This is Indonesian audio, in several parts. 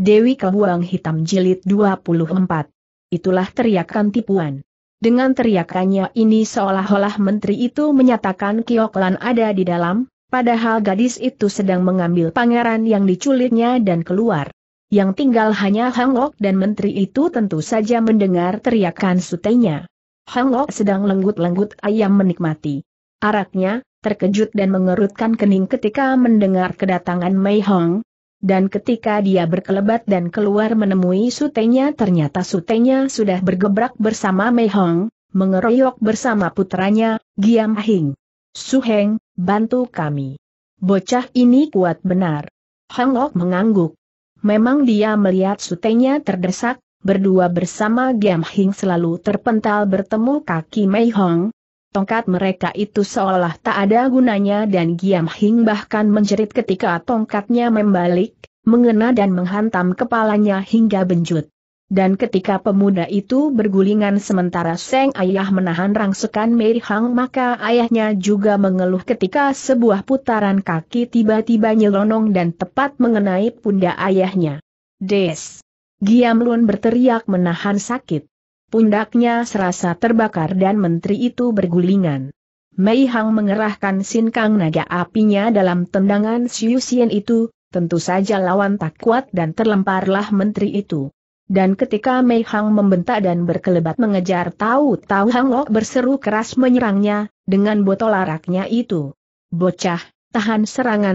Dewi Kelabang Hitam Jilid 24. Itulah teriakan tipuan. Dengan teriakannya ini seolah-olah menteri itu menyatakan Kyok Lan ada di dalam, padahal gadis itu sedang mengambil pangeran yang diculiknya dan keluar. Yang tinggal hanya Hang Lok dan menteri itu tentu saja mendengar teriakan sutenya. Hang Lok sedang lenggut-lenggut ayam menikmati araknya, terkejut dan mengerutkan kening ketika mendengar kedatangan Mei Hong. Dan ketika dia berkelebat dan keluar menemui sutenya, ternyata sutenya sudah bergebrak bersama Mei Hong, mengeroyok bersama putranya, Giam Hing. "Su Heng, bantu kami. Bocah ini kuat benar." Hang Lok mengangguk. Memang dia melihat sutenya terdesak, berdua bersama Giam Hing selalu terpental bertemu kaki Mei Hong. Tongkat mereka itu seolah tak ada gunanya dan Giam Hing bahkan menjerit ketika tongkatnya membalik, mengena dan menghantam kepalanya hingga benjut. Dan ketika pemuda itu bergulingan sementara sang ayah menahan rangsekan Mei Hong, maka ayahnya juga mengeluh ketika sebuah putaran kaki tiba-tiba nyelonong dan tepat mengenai pundak ayahnya. "Des!" Giam Lun berteriak menahan sakit. Pundaknya serasa terbakar dan menteri itu bergulingan. Mei Hong mengerahkan sinkang naga apinya dalam tendangan Siu Sien itu, tentu saja lawan tak kuat dan terlemparlah menteri itu. Dan ketika Mei Hong membentak dan berkelebat mengejar, tahu-tahu Hang Lok berseru keras menyerangnya dengan botol araknya itu. "Bocah, tahan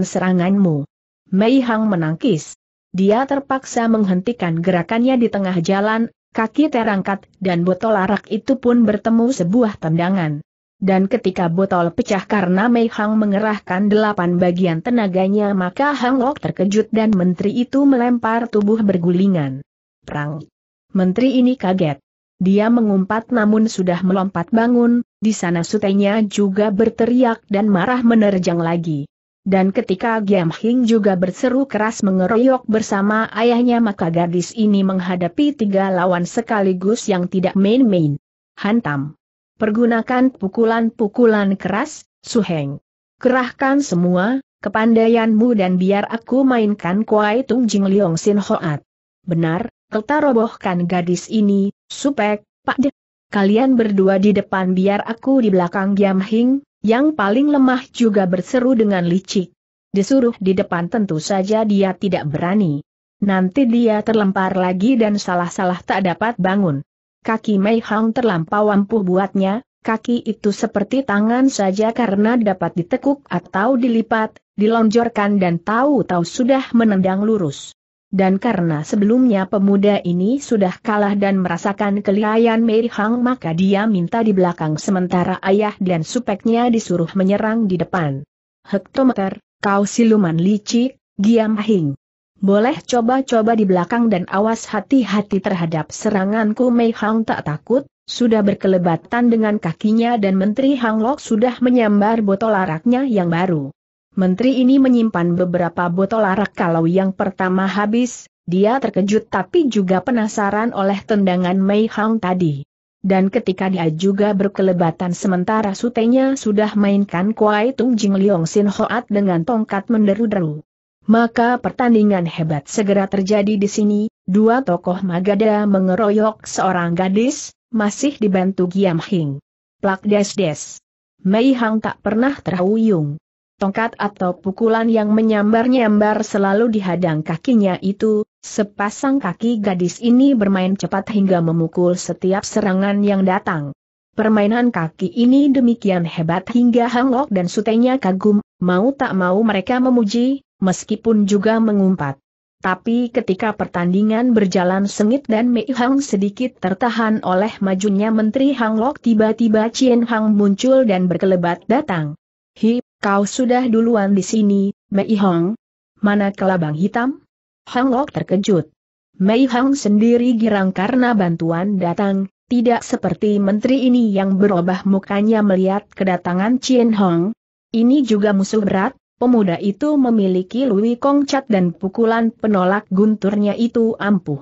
seranganmu." Mei Hong menangkis. Dia terpaksa menghentikan gerakannya di tengah jalan. Kaki terangkat dan botol arak itu pun bertemu sebuah tendangan. Dan ketika botol pecah karena Mei Hong mengerahkan 8 bagian tenaganya, maka Hang Lok terkejut dan menteri itu melempar tubuh bergulingan. Perang. Menteri ini kaget. Dia mengumpat namun sudah melompat bangun, di sana sutenya juga berteriak dan marah menerjang lagi. Dan ketika Giam Hing juga berseru keras mengeroyok bersama ayahnya, maka gadis ini menghadapi 3 lawan sekaligus yang tidak main-main. "Hantam. Pergunakan pukulan-pukulan keras, Su Heng. Kerahkan semua kepandaianmu dan biar aku mainkan Kuai Tung Jing Liong Sin Hoat." "Benar, kita robohkan gadis ini, Supek, Pak De. Kalian berdua di depan biar aku di belakang." Giam Hing yang paling lemah juga berseru dengan licik. Disuruh di depan tentu saja dia tidak berani. Nanti dia terlempar lagi dan salah-salah tak dapat bangun. Kaki Mei Hong terlampau ampuh buatnya, kaki itu seperti tangan saja karena dapat ditekuk atau dilipat, dilonjorkan dan tahu-tahu sudah menendang lurus. Dan karena sebelumnya pemuda ini sudah kalah dan merasakan kelihayan Mei Hong, maka dia minta di belakang sementara ayah dan supeknya disuruh menyerang di depan. "Hektometer, kau siluman licik, Giam Hing. Boleh coba-coba di belakang dan awas hati-hati terhadap seranganku." Mei Hong tak takut, sudah berkelebatan dengan kakinya dan menteri Hang Lok sudah menyambar botol araknya yang baru. Menteri ini menyimpan beberapa botol arak. Kalau yang pertama habis, dia terkejut tapi juga penasaran oleh tendangan Mei Hong tadi. Dan ketika dia juga berkelebatan sementara sutenya sudah mainkan Kuai Tung Jing Liong Sin Hoat dengan tongkat menderu-deru. Maka pertandingan hebat segera terjadi di sini, 2 tokoh Magadha mengeroyok seorang gadis, masih dibantu Giam Hing. Plak des-des. Mei Hong tak pernah terhuyung. Tongkat atau pukulan yang menyambar-nyambar selalu dihadang kakinya itu, sepasang kaki gadis ini bermain cepat hingga memukul setiap serangan yang datang. Permainan kaki ini demikian hebat hingga Hang Lok dan sutenya kagum, mau tak mau mereka memuji, meskipun juga mengumpat. Tapi ketika pertandingan berjalan sengit dan Mei Hong sedikit tertahan oleh majunya menteri Hang Lok, tiba-tiba Chien Hong muncul dan berkelebat datang. "Hi, kau sudah duluan di sini, Mei Hong. Mana Kelabang Hitam?" Hang Lok terkejut. Mei Hong sendiri girang karena bantuan datang, tidak seperti menteri ini yang berubah mukanya melihat kedatangan Chien Hong. Ini juga musuh berat, pemuda itu memiliki Lui Kongcat dan pukulan penolak gunturnya itu ampuh.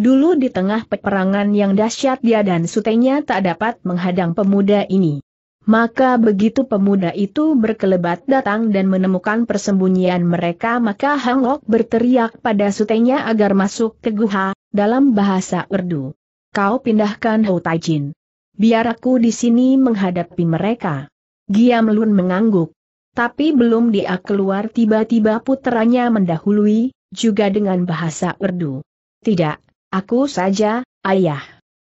Dulu di tengah peperangan yang dahsyat dia dan sutenya tak dapat menghadang pemuda ini. Maka begitu pemuda itu berkelebat datang dan menemukan persembunyian mereka, maka Hang Lok berteriak pada sutenya agar masuk ke guha, dalam bahasa Urdu. Kau pindahkan Hu Taijin. Biar aku di sini menghadapi mereka. Giam Lun mengangguk. Tapi belum dia keluar tiba-tiba puteranya mendahului, juga dengan bahasa Urdu. Tidak, aku saja, ayah.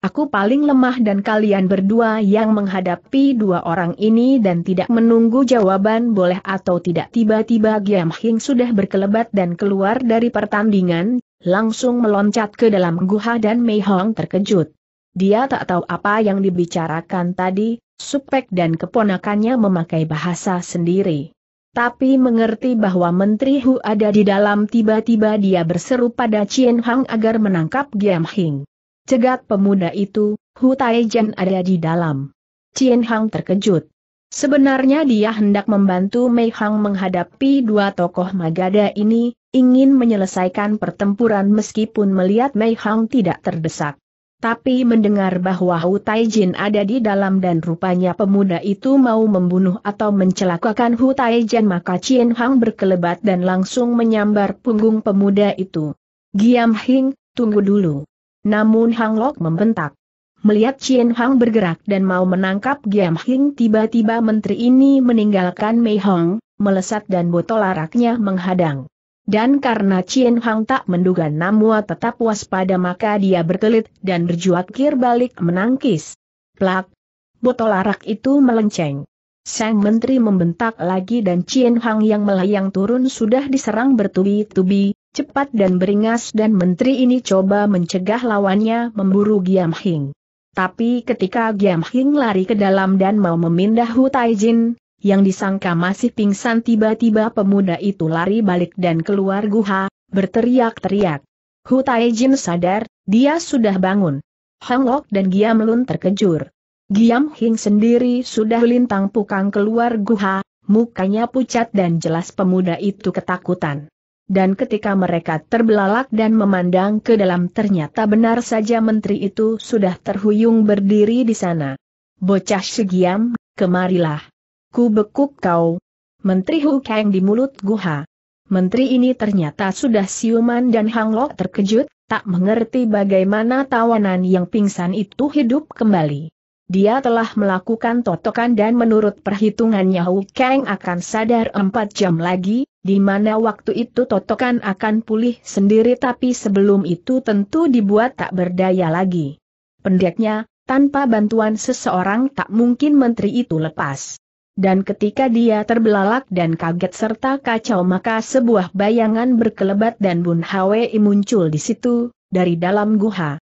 Aku paling lemah dan kalian berdua yang menghadapi dua orang ini dan tidak menunggu jawaban boleh atau tidak. Tiba-tiba Giam Hing sudah berkelebat dan keluar dari pertandingan, langsung meloncat ke dalam guha dan Mei Hong terkejut. Dia tak tahu apa yang dibicarakan tadi, supek dan keponakannya memakai bahasa sendiri. Tapi mengerti bahwa Menteri Hu ada di dalam, tiba-tiba dia berseru pada Chien Hong agar menangkap Giam Hing. Cegat pemuda itu, Hu Taijin ada di dalam. Chien Hong terkejut. Sebenarnya dia hendak membantu Mei Hong menghadapi dua tokoh Magadha ini, ingin menyelesaikan pertempuran meskipun melihat Mei Hong tidak terdesak. Tapi mendengar bahwa Hu Taijin ada di dalam dan rupanya pemuda itu mau membunuh atau mencelakakan Hu Taijin, maka Chien Hong berkelebat dan langsung menyambar punggung pemuda itu. Giam Hing, tunggu dulu. Namun Hang Lok membentak. Melihat Chien Hong bergerak dan mau menangkap Giam Hing, tiba-tiba menteri ini meninggalkan Mei Hong, melesat dan botol araknya menghadang. Dan karena Chien Hong tak menduga Namua tetap waspada, maka dia berkelit dan berjuakir balik menangkis. Plak! Botol arak itu melenceng. Sang menteri membentak lagi dan Chien Hong yang melayang turun sudah diserang bertubi-tubi. Cepat dan beringas dan menteri ini coba mencegah lawannya memburu Giam Hing. Tapi ketika Giam Hing lari ke dalam dan mau memindah Hu Taijin, yang disangka masih pingsan, tiba-tiba pemuda itu lari balik dan keluar guha, berteriak-teriak. Hu Taijin sadar, dia sudah bangun. Hang Lok dan Giam Lun terkejut. Giam Hing sendiri sudah lintang pukang keluar guha, mukanya pucat dan jelas pemuda itu ketakutan. Dan ketika mereka terbelalak dan memandang ke dalam, ternyata benar saja menteri itu sudah terhuyung berdiri di sana. Bocah segiam, kemarilah. Ku bekuk kau. Menteri Hu Kang di mulut guha. Menteri ini ternyata sudah siuman dan Hang Lok terkejut, tak mengerti bagaimana tawanan yang pingsan itu hidup kembali. Dia telah melakukan totokan dan menurut perhitungannya Hu Kang akan sadar 4 jam lagi, di mana waktu itu totokan akan pulih sendiri, tapi sebelum itu tentu dibuat tak berdaya lagi. Pendeknya, tanpa bantuan seseorang tak mungkin menteri itu lepas. Dan ketika dia terbelalak dan kaget serta kacau, maka sebuah bayangan berkelebat dan Bun Hwi muncul di situ, dari dalam guha.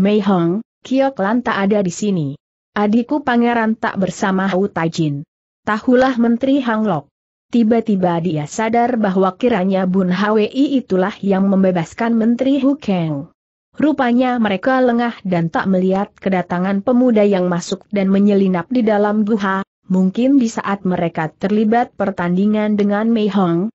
Mei Hong, Kyok Lan tak ada di sini. Adikku pangeran tak bersama Hu Taijin. Tahulah menteri Hang Lok. Tiba-tiba dia sadar bahwa kiranya Bun Hwi itulah yang membebaskan menteri Hu Kang. Rupanya mereka lengah dan tak melihat kedatangan pemuda yang masuk dan menyelinap di dalam guha. Mungkin di saat mereka terlibat pertandingan dengan Mei Hong,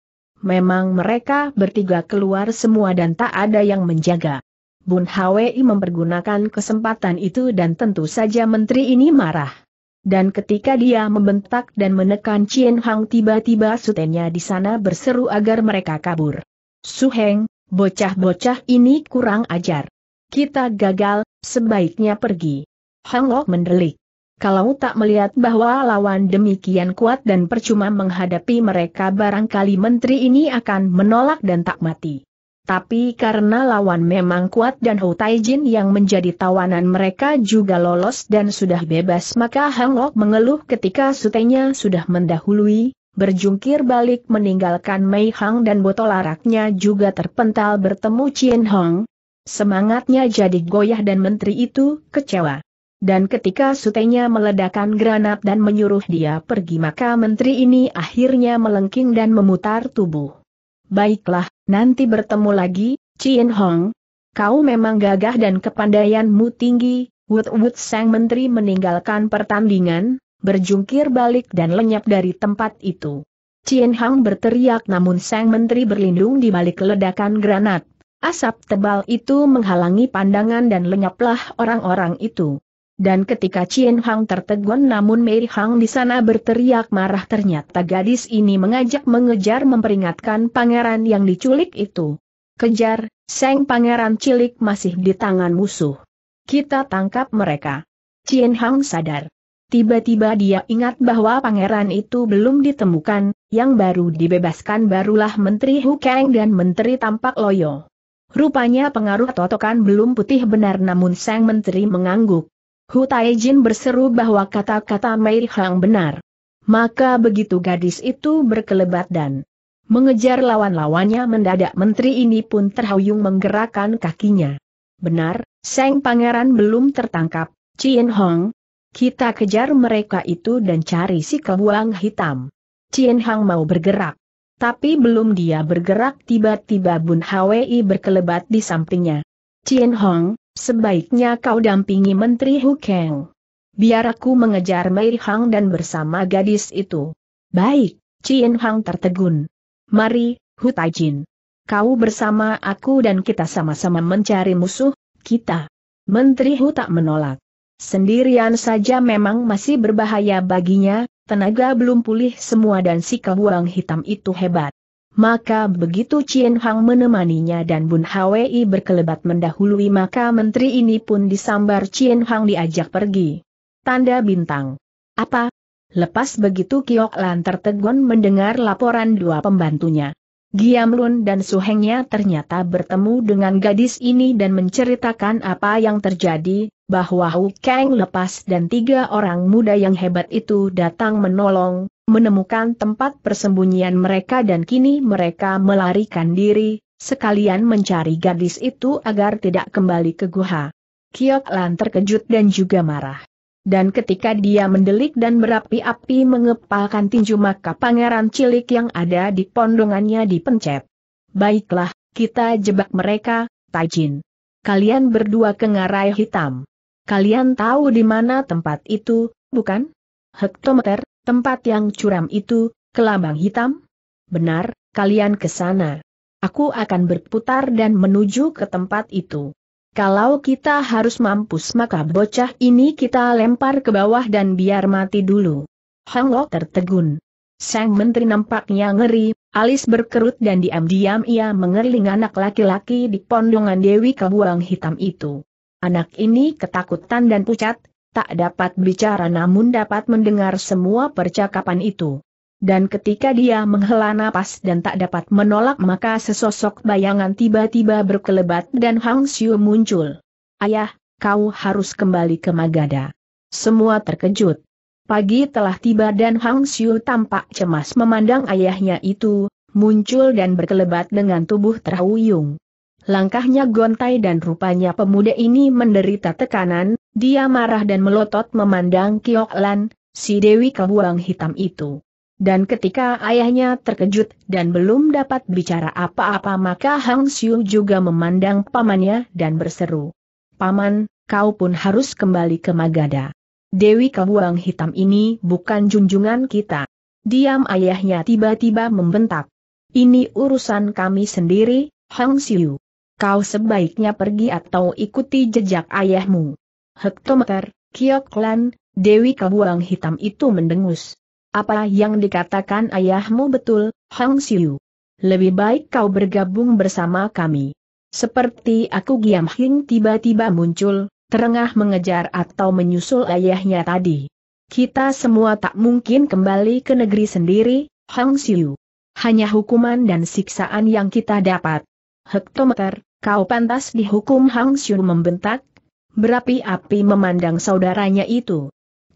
memang mereka bertiga keluar semua dan tak ada yang menjaga. Bun Hwi mempergunakan kesempatan itu dan tentu saja menteri ini marah. Dan ketika dia membentak dan menekan Chien Hong, tiba-tiba sutenya di sana berseru agar mereka kabur. Su Heng, bocah-bocah ini kurang ajar. Kita gagal, sebaiknya pergi. Hang Lok mendelik. Kalau tak melihat bahwa lawan demikian kuat dan percuma menghadapi mereka, barangkali menteri ini akan menolak dan tak mati. Tapi karena lawan memang kuat dan Hu Taijin yang menjadi tawanan mereka juga lolos dan sudah bebas, maka Hang Lok mengeluh ketika sutenya sudah mendahului, berjungkir balik meninggalkan Mei Hong dan botol araknya juga terpental bertemu Chien Hong. Semangatnya jadi goyah dan menteri itu kecewa. Dan ketika sutenya meledakkan granat dan menyuruh dia pergi, maka menteri ini akhirnya melengking dan memutar tubuh. Baiklah, nanti bertemu lagi, Chien Hong. Kau memang gagah dan kepandaianmu tinggi. Wut-wut, sang menteri meninggalkan pertandingan, berjungkir balik dan lenyap dari tempat itu. Chien Hong berteriak, namun sang menteri berlindung di balik ledakan granat. Asap tebal itu menghalangi pandangan dan lenyaplah orang-orang itu. Dan ketika Chien Hong tertegun namun Mei Hong di sana berteriak marah, ternyata gadis ini mengajak mengejar memperingatkan pangeran yang diculik itu. Kejar, sang pangeran cilik masih di tangan musuh. Kita tangkap mereka. Chien Hong sadar. Tiba-tiba dia ingat bahwa pangeran itu belum ditemukan, yang baru dibebaskan barulah Menteri Hu Kang dan Menteri Tampak Loyo. Rupanya pengaruh totokan belum putih benar, namun sang menteri mengangguk. Hu Taijin berseru bahwa kata-kata Mei Hong benar. Maka begitu gadis itu berkelebat dan mengejar lawan-lawannya, mendadak menteri ini pun terhuyung menggerakkan kakinya. Benar, sang pangeran belum tertangkap, Chien Hong. Kita kejar mereka itu dan cari si kebuang hitam. Chien Hong mau bergerak. Tapi belum dia bergerak tiba-tiba Bun Hwi berkelebat di sampingnya. Chien Hong, sebaiknya kau dampingi Menteri Hu Kang. Biar aku mengejar Mei Hong dan bersama gadis itu. Baik, Chien Hong tertegun. Mari, Hu Taijin. Kau bersama aku dan kita sama-sama mencari musuh, kita. Menteri Hu tak menolak. Sendirian saja memang masih berbahaya baginya, tenaga belum pulih semua dan si kebuang hitam itu hebat. Maka begitu Chien Hong menemaninya dan Bun Hwi berkelebat mendahului, maka menteri ini pun disambar Chien Hong diajak pergi. Tanda bintang. Apa? Lepas begitu Kyok Lan tertegun mendengar laporan dua pembantunya. Giam Lun dan Su Hengnya ternyata bertemu dengan gadis ini dan menceritakan apa yang terjadi. Bahwa Hu Kang lepas dan tiga orang muda yang hebat itu datang menolong, menemukan tempat persembunyian mereka dan kini mereka melarikan diri, sekalian mencari gadis itu agar tidak kembali ke guha. Kyok Lan terkejut dan juga marah. Dan ketika dia mendelik dan berapi-api mengepalkan tinju maka pangeran cilik yang ada di pondongannya dipencet. Baiklah, kita jebak mereka, Taijin. Kalian berdua kengarai hitam. Kalian tahu di mana tempat itu, bukan? Hektometer, tempat yang curam itu, Kelabang Hitam? Benar, kalian ke sana. Aku akan berputar dan menuju ke tempat itu. Kalau kita harus mampus maka bocah ini kita lempar ke bawah dan biar mati dulu. Hang Lok tertegun. Sang menteri nampaknya ngeri, alis berkerut dan diam-diam ia mengerling anak laki-laki di pondongan Dewi Kelabang Hitam itu. Anak ini ketakutan dan pucat, tak dapat bicara namun dapat mendengar semua percakapan itu. Dan ketika dia menghela napas dan tak dapat menolak maka sesosok bayangan tiba-tiba berkelebat dan Hang Siu muncul. Ayah, kau harus kembali ke Magadha. Semua terkejut. Pagi telah tiba dan Hang Siu tampak cemas memandang ayahnya itu, muncul dan berkelebat dengan tubuh terhuyung. Langkahnya gontai dan rupanya pemuda ini menderita tekanan, dia marah dan melotot memandang Kyok Lan, si Dewi Kelabang Hitam itu. Dan ketika ayahnya terkejut dan belum dapat bicara apa-apa maka Hang Siu juga memandang pamannya dan berseru. Paman, kau pun harus kembali ke Magadha. Dewi Kelabang Hitam ini bukan junjungan kita. Diam, ayahnya tiba-tiba membentak. Ini urusan kami sendiri, Hang Siu. Kau sebaiknya pergi atau ikuti jejak ayahmu. Hektometer, Kyok Lan, Dewi Kelabang Hitam itu mendengus. Apa yang dikatakan ayahmu betul, Hang Siu. Lebih baik kau bergabung bersama kami. Seperti aku, Giam Hing tiba-tiba muncul, terengah mengejar atau menyusul ayahnya tadi. Kita semua tak mungkin kembali ke negeri sendiri, Hang Siu. Hanya hukuman dan siksaan yang kita dapat. Hektometer, kau pantas dihukum, Hang Siu membentak, berapi-api memandang saudaranya itu.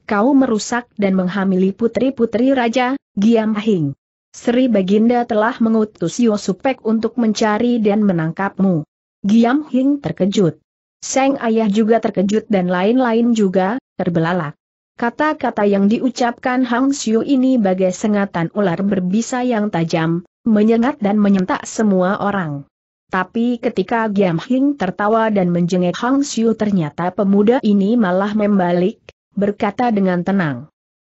Kau merusak dan menghamili putri-putri raja, Giam Hing. Sri Baginda telah mengutus Yo Supek untuk mencari dan menangkapmu. Giam Hing terkejut. Sang ayah juga terkejut dan lain-lain juga terbelalak. Kata-kata yang diucapkan Hang Siu ini bagai sengatan ular berbisa yang tajam, menyengat dan menyentak semua orang. Tapi ketika Giam Hing tertawa dan menjengek Hang Siu ternyata pemuda ini malah membalik, berkata dengan tenang.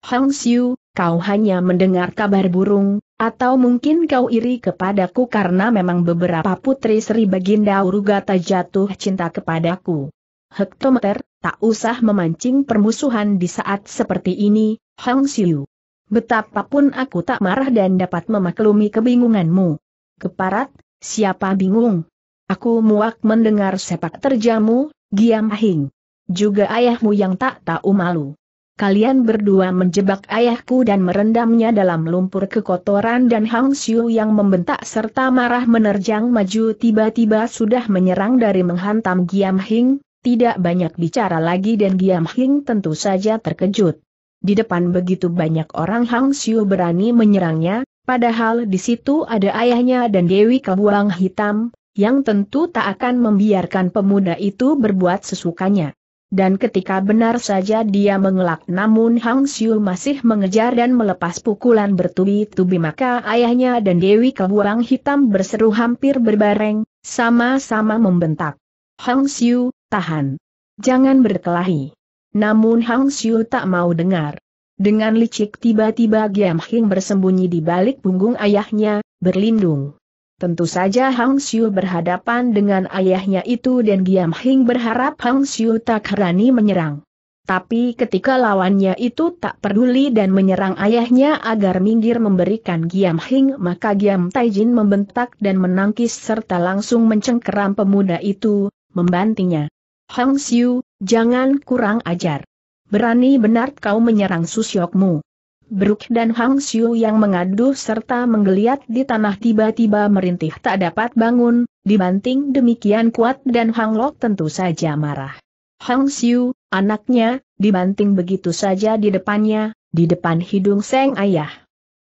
Hang Siu, kau hanya mendengar kabar burung, atau mungkin kau iri kepadaku karena memang beberapa putri Sri Baginda Urugata jatuh cinta kepadaku. hektometer, tak usah memancing permusuhan di saat seperti ini, Hang Siu. Betapapun aku tak marah dan dapat memaklumi kebingunganmu. Keparat, siapa bingung? Aku muak mendengar sepak terjamu, Giam Hing. Juga ayahmu yang tak tahu malu. Kalian berdua menjebak ayahku dan merendamnya dalam lumpur kekotoran, dan Hang Siu yang membentak serta marah menerjang maju tiba-tiba sudah menyerang dari menghantam Giam Hing. Tidak banyak bicara lagi dan Giam Hing tentu saja terkejut. Di depan begitu banyak orang Hang Siu berani menyerangnya, padahal di situ ada ayahnya dan Dewi Kelabang Hitam, yang tentu tak akan membiarkan pemuda itu berbuat sesukanya. Dan ketika benar saja dia mengelak, namun Hang Siu masih mengejar dan melepas pukulan bertubi-tubi, maka ayahnya dan Dewi Kelabang Hitam berseru hampir berbareng, sama-sama membentak. Hang Siu, tahan. Jangan berkelahi. Namun Hang Siu tak mau dengar. Dengan licik tiba-tiba Giam Hing bersembunyi di balik punggung ayahnya, berlindung. Tentu saja Hang Siu berhadapan dengan ayahnya itu dan Giam Hing berharap Hang Siu tak berani menyerang. Tapi ketika lawannya itu tak peduli dan menyerang ayahnya agar minggir memberikan Giam Hing, maka Giam Taijin membentak dan menangkis serta langsung mencengkeram pemuda itu, membantingnya. Hang Siu, jangan kurang ajar. Berani benar kau menyerang susyokmu. Bruk dan Hang Siu yang mengaduh serta menggeliat di tanah tiba-tiba merintih tak dapat bangun, dibanting demikian kuat dan Hang Lok tentu saja marah. Hang Siu, anaknya, dibanting begitu saja di depannya, di depan hidung sang ayah.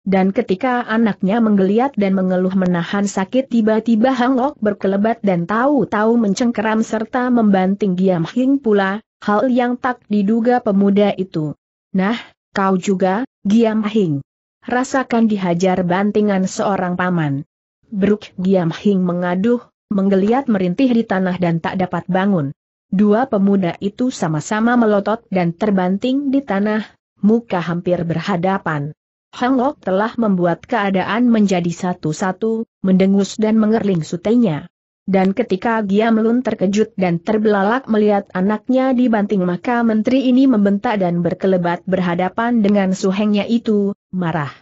Dan ketika anaknya menggeliat dan mengeluh menahan sakit, tiba-tiba Hang Lok berkelebat dan tahu-tahu mencengkeram serta membanting Giam Hing pula. Hal yang tak diduga pemuda itu. Nah, kau juga, Giam Hing. Rasakan dihajar bantingan seorang paman. Beruk Giam Hing mengaduh, menggeliat merintih di tanah dan tak dapat bangun. Dua pemuda itu sama-sama melotot dan terbanting di tanah, muka hampir berhadapan. Hang Lok telah membuat keadaan menjadi satu-satu, mendengus dan mengerling sutenya. Dan ketika Giam Lun terkejut dan terbelalak melihat anaknya dibanting, maka menteri ini membentak dan berkelebat berhadapan dengan Su Hengnya itu, marah.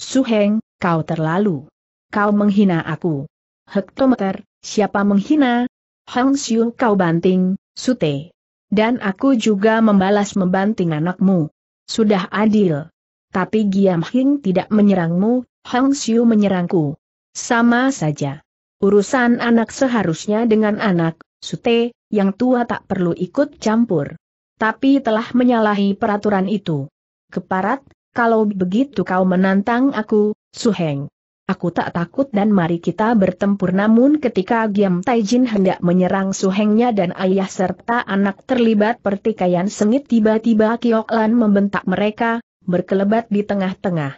Su Heng, kau terlalu. Kau menghina aku. Hektometer, siapa menghina? Hang Siu kau banting, sute. Dan aku juga membalas membanting anakmu. Sudah adil. Tapi Giam Hing tidak menyerangmu, Hang Siu menyerangku. Sama saja. Urusan anak seharusnya dengan anak, sute, yang tua tak perlu ikut campur. Tapi telah menyalahi peraturan itu. Keparat, kalau begitu kau menantang aku, Su Heng. Aku tak takut dan mari kita bertempur. Namun ketika Giam Taijin hendak menyerang Su Hengnya dan ayah serta anak terlibat pertikaian sengit, tiba-tiba Kyok Lan membentak mereka, berkelebat di tengah-tengah.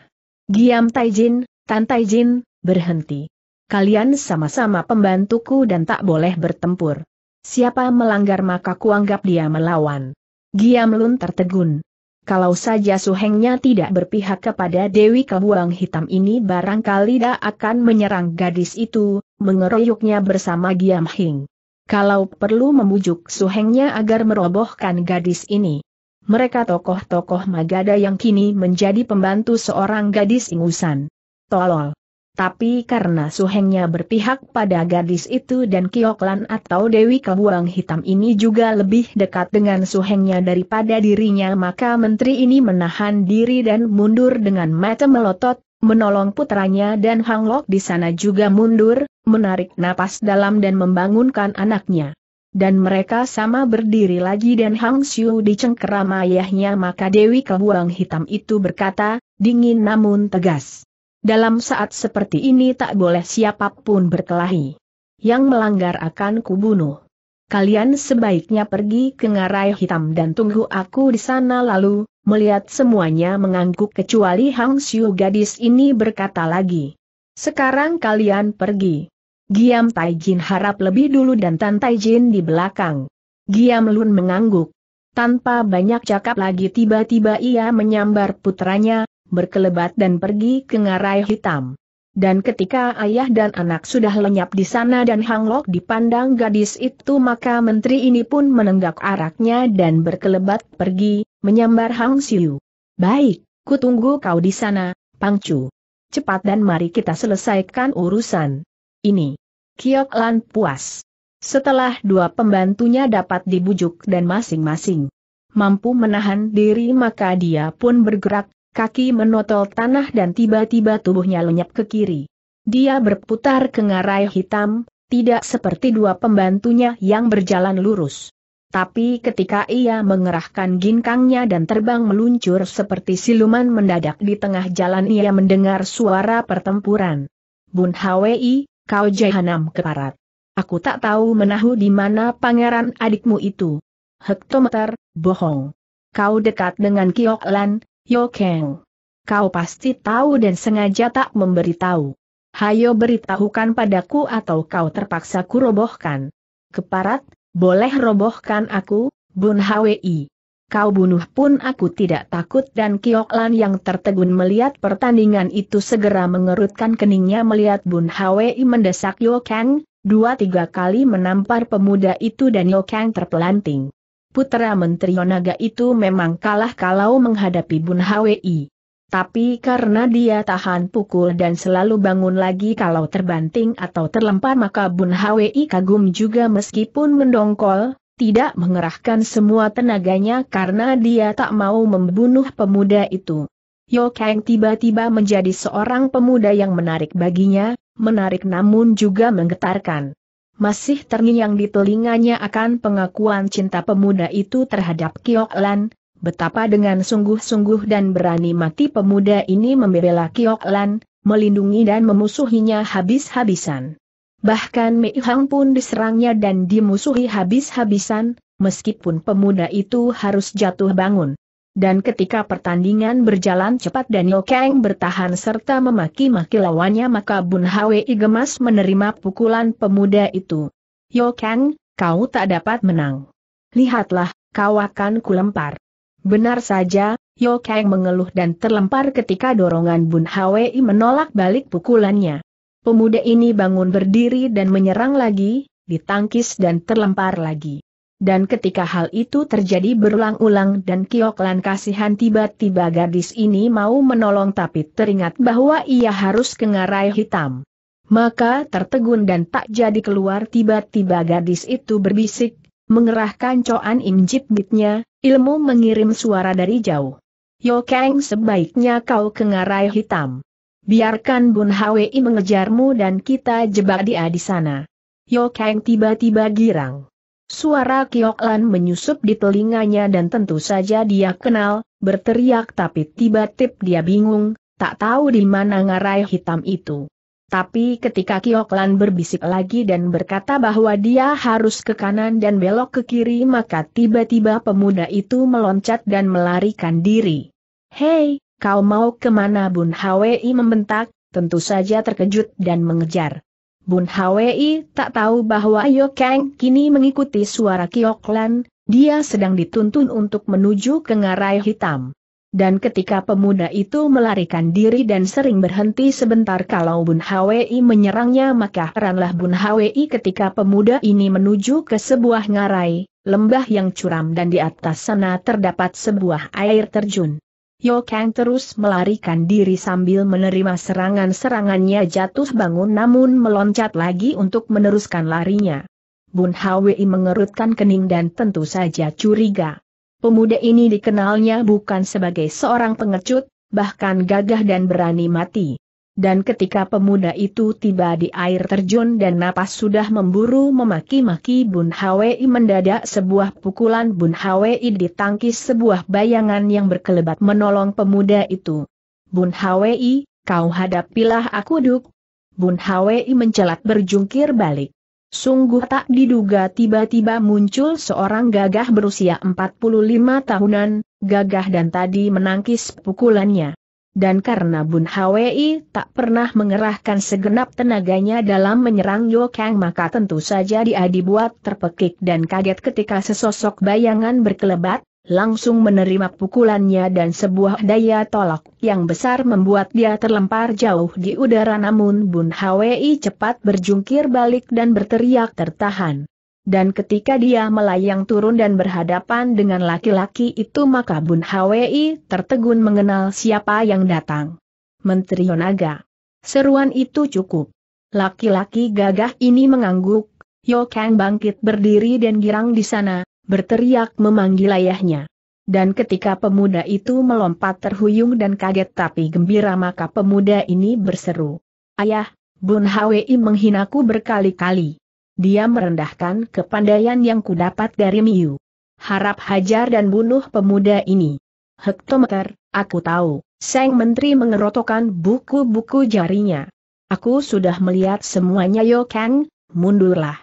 Giam Taijin, Tan Taijin, berhenti. Kalian sama-sama pembantuku dan tak boleh bertempur. Siapa melanggar maka kuanggap dia melawan. Giam Lun tertegun. Kalau saja Su Hengnya tidak berpihak kepada Dewi Kelabang Hitam ini, barangkali dia akan menyerang gadis itu, mengeroyoknya bersama Giam Hing. Kalau perlu membujuk Su Hengnya agar merobohkan gadis ini. Mereka tokoh-tokoh Magadha yang kini menjadi pembantu seorang gadis ingusan. Tolol. Tapi karena Su Hengnya berpihak pada gadis itu dan Kyok Lan atau Dewi Kelabang Hitam ini juga lebih dekat dengan Su Hengnya daripada dirinya, maka menteri ini menahan diri dan mundur dengan mata melotot, menolong putranya, dan Hang Lok di sana juga mundur, menarik napas dalam dan membangunkan anaknya. Dan mereka sama berdiri lagi dan Hang Siu dicengkeram ayahnya, maka Dewi Kelabang Hitam itu berkata, dingin namun tegas. Dalam saat seperti ini tak boleh siapapun berkelahi. Yang melanggar akan kubunuh. Kalian sebaiknya pergi ke ngarai hitam dan tunggu aku di sana. Lalu, melihat semuanya mengangguk kecuali Hang Siu, gadis ini berkata lagi. Sekarang kalian pergi. Giam Taijin harap lebih dulu dan Tan Taijin di belakang. Giam Lun mengangguk. Tanpa banyak cakap lagi tiba-tiba ia menyambar putranya, berkelebat dan pergi ke ngarai hitam. Dan ketika ayah dan anak sudah lenyap di sana dan Hang Lok dipandang gadis itu, maka menteri ini pun menenggak araknya dan berkelebat pergi, menyambar Hang Siu. "Baik, ku tunggu kau di sana, Pangcu. Cepat dan mari kita selesaikan urusan ini." Kyok Lan puas. Setelah dua pembantunya dapat dibujuk dan masing-masing mampu menahan diri, maka dia pun bergerak. Kaki menotol tanah dan tiba-tiba tubuhnya lenyap ke kiri. Dia berputar ke ngarai hitam, tidak seperti dua pembantunya yang berjalan lurus. Tapi ketika ia mengerahkan ginkangnya dan terbang meluncur seperti siluman, mendadak di tengah jalan ia mendengar suara pertempuran. "Bun Hwi, kau jahanam keparat. Aku tak tahu menahu di mana pangeran adikmu itu. Hektometer, bohong. Kau dekat dengan Kyok Lan, Yo Kang. Kau pasti tahu dan sengaja tak memberitahu. Hayo beritahukan padaku atau kau terpaksa kurobohkan." "Keparat, boleh robohkan aku, Bun Hwi. Kau bunuh pun aku tidak takut." Dan Kyok Lan yang tertegun melihat pertandingan itu segera mengerutkan keningnya melihat Bun Hwi mendesak Yo Kang, 2-3 kali menampar pemuda itu dan Yo Kang terpelanting. Putera Menteri Yonaga itu memang kalah kalau menghadapi Bun Hwi. Tapi karena dia tahan pukul dan selalu bangun lagi kalau terbanting atau terlempar, maka Bun Hwi kagum juga meskipun mendongkol, tidak mengerahkan semua tenaganya karena dia tak mau membunuh pemuda itu. Yo Kang tiba-tiba menjadi seorang pemuda yang menarik baginya, menarik namun juga menggetarkan. Masih terngiang di telinganya akan pengakuan cinta pemuda itu terhadap Kyok Lan, betapa dengan sungguh-sungguh dan berani mati pemuda ini membela Kyok Lan, melindungi dan memusuhinya habis-habisan. Bahkan Mei Hong pun diserangnya dan dimusuhi habis-habisan, meskipun pemuda itu harus jatuh bangun. Dan ketika pertandingan berjalan cepat dan Yo Kang bertahan serta memaki-maki lawannya, maka Bun Hwi gemas menerima pukulan pemuda itu. "Yo Kang, kau tak dapat menang. Lihatlah, kau akan kulempar." Benar saja, Yo Kang mengeluh dan terlempar ketika dorongan Bun Hwi menolak balik pukulannya. Pemuda ini bangun berdiri dan menyerang lagi, ditangkis dan terlempar lagi. Dan ketika hal itu terjadi berulang-ulang dan Kyok Lan kasihan, tiba-tiba gadis ini mau menolong tapi teringat bahwa ia harus ke ngarai hitam. Maka tertegun dan tak jadi keluar. Tiba-tiba gadis itu berbisik, mengerahkan coan imjit bitnya, ilmu mengirim suara dari jauh. "Yo Kang, sebaiknya kau ke ngarai hitam. Biarkan Bun Hwi mengejarmu dan kita jebak dia di sana." Yo Kang tiba-tiba girang. Suara Kyok Lan menyusup di telinganya dan tentu saja dia kenal, berteriak tapi tiba-tiba dia bingung, tak tahu di mana ngarai hitam itu. Tapi ketika Kyok Lan berbisik lagi dan berkata bahwa dia harus ke kanan dan belok ke kiri, maka tiba-tiba pemuda itu meloncat dan melarikan diri. "Hei, kau mau kemana?" Bun Hwi membentak, tentu saja terkejut dan mengejar. Bun Hwi tak tahu bahwa Yo Kang kini mengikuti suara Kyok Lan, dia sedang dituntun untuk menuju ke ngarai hitam. Dan ketika pemuda itu melarikan diri dan sering berhenti sebentar kalau Bun Hwi menyerangnya, maka heranlah Bun Hwi ketika pemuda ini menuju ke sebuah ngarai, lembah yang curam dan di atas sana terdapat sebuah air terjun. Yo Kang terus melarikan diri sambil menerima serangan-serangannya, jatuh bangun namun meloncat lagi untuk meneruskan larinya. Bun Hwi mengerutkan kening dan tentu saja curiga. Pemuda ini dikenalnya bukan sebagai seorang pengecut, bahkan gagah dan berani mati. Dan ketika pemuda itu tiba di air terjun dan napas sudah memburu memaki-maki Bun Hwi, mendadak sebuah pukulan Bun Hwi ditangkis sebuah bayangan yang berkelebat menolong pemuda itu. "Bun Hwi, kau hadapilah aku, Duk." Bun Hwi mencelat berjungkir balik. Sungguh tak diduga tiba-tiba muncul seorang gagah berusia 45 tahunan, gagah dan tadi menangkis pukulannya. Dan karena Bun Hwi tak pernah mengerahkan segenap tenaganya dalam menyerang Yo Kang, maka tentu saja dia dibuat terpekik dan kaget ketika sesosok bayangan berkelebat, langsung menerima pukulannya dan sebuah daya tolak yang besar membuat dia terlempar jauh di udara, namun Bun Hwi cepat berjungkir balik dan berteriak tertahan. Dan ketika dia melayang turun dan berhadapan dengan laki-laki itu, maka Bun Hwi tertegun mengenal siapa yang datang. Menteri Yonaga. Seruan itu cukup. Laki-laki gagah ini mengangguk. Yo Kang bangkit berdiri dan girang di sana, berteriak memanggil ayahnya. Dan ketika pemuda itu melompat terhuyung dan kaget tapi gembira, maka pemuda ini berseru, "Ayah, Bun Hwi menghinaku berkali-kali. Dia merendahkan kepandaian yang kudapat dari Miu. Harap hajar dan bunuh pemuda ini." "Hektometer, aku tahu." Sang menteri mengerotokan buku-buku jarinya. "Aku sudah melihat semuanya, Yo Kang, mundurlah."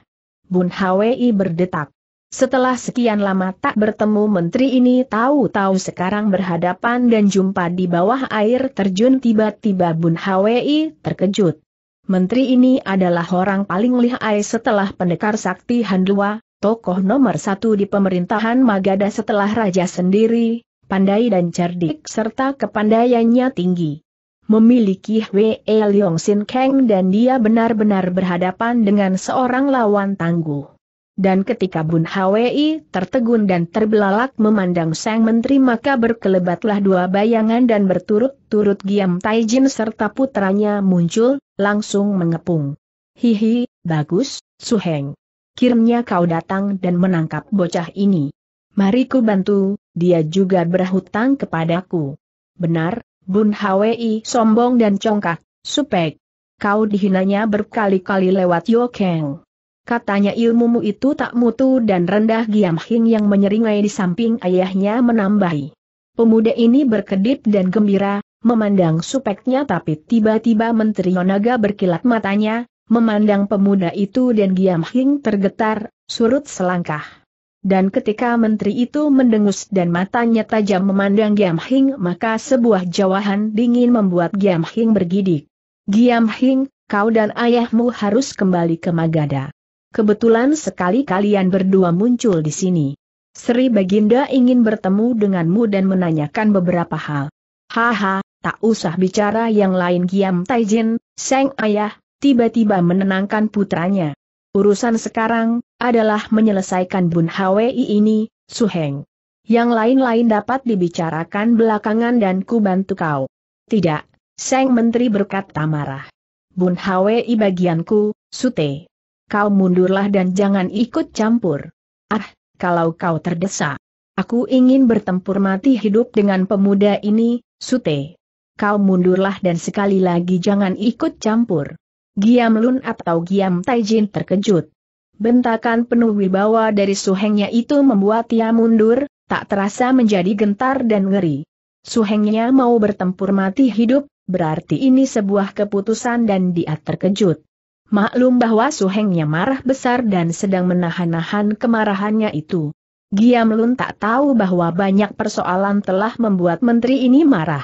Bun Hwi berdetak. Setelah sekian lama tak bertemu menteri ini tahu-tahu sekarang berhadapan dan jumpa di bawah air terjun. Tiba-tiba Bun Hwi terkejut. Menteri ini adalah orang paling lihai setelah pendekar sakti Hanluwa, tokoh nomor satu di pemerintahan Magadha setelah raja sendiri, pandai dan cerdik serta kepandaiannya tinggi. Memiliki Hwe Liong Sin Keng dan dia benar-benar berhadapan dengan seorang lawan tangguh. Dan ketika Bun Hwi tertegun dan terbelalak memandang sang menteri, maka berkelebatlah dua bayangan dan berturut-turut Giam Taijin serta putranya muncul, langsung mengepung. "Hihi, bagus, Su Heng. Kiranya kau datang dan menangkap bocah ini. Mari ku bantu, dia juga berhutang kepadaku." "Benar, Bun Hwi sombong dan congkak, supek. Kau dihinanya berkali-kali lewat Yo Kang. Katanya ilmumu itu tak mutu dan rendah." Giam Hing yang menyeringai di samping ayahnya menambahi. Pemuda ini berkedip dan gembira, memandang supeknya, tapi tiba-tiba Menteri Yonaga berkilat matanya, memandang pemuda itu dan Giam Hing tergetar, surut selangkah. Dan ketika menteri itu mendengus dan matanya tajam memandang Giam Hing, maka sebuah jawahan dingin membuat Giam Hing bergidik. "Giam Hing, kau dan ayahmu harus kembali ke Magadha. Kebetulan sekali kalian berdua muncul di sini. Sri Baginda ingin bertemu denganmu dan menanyakan beberapa hal." "Haha, tak usah bicara yang lain." Giam Taijin, sang ayah, tiba-tiba menenangkan putranya. "Urusan sekarang adalah menyelesaikan Bun Hwi ini, Su Heng. Yang lain-lain dapat dibicarakan belakangan dan ku bantu kau." "Tidak," sang menteri berkata marah. "Bun Hwi bagianku, Sute. Kau mundurlah dan jangan ikut campur. Ah, kalau kau terdesak, aku ingin bertempur mati hidup dengan pemuda ini, Sute. Kau mundurlah dan sekali lagi jangan ikut campur." Giam Lun atau Giam Taijin terkejut. Bentakan penuh wibawa dari Su Hengnya itu membuat ia mundur, tak terasa menjadi gentar dan ngeri. Su Hengnya mau bertempur mati hidup, berarti ini sebuah keputusan dan dia terkejut. Maklum bahwa Su Hengnya marah besar dan sedang menahan-nahan kemarahannya itu. Giam Lun tak tahu bahwa banyak persoalan telah membuat menteri ini marah.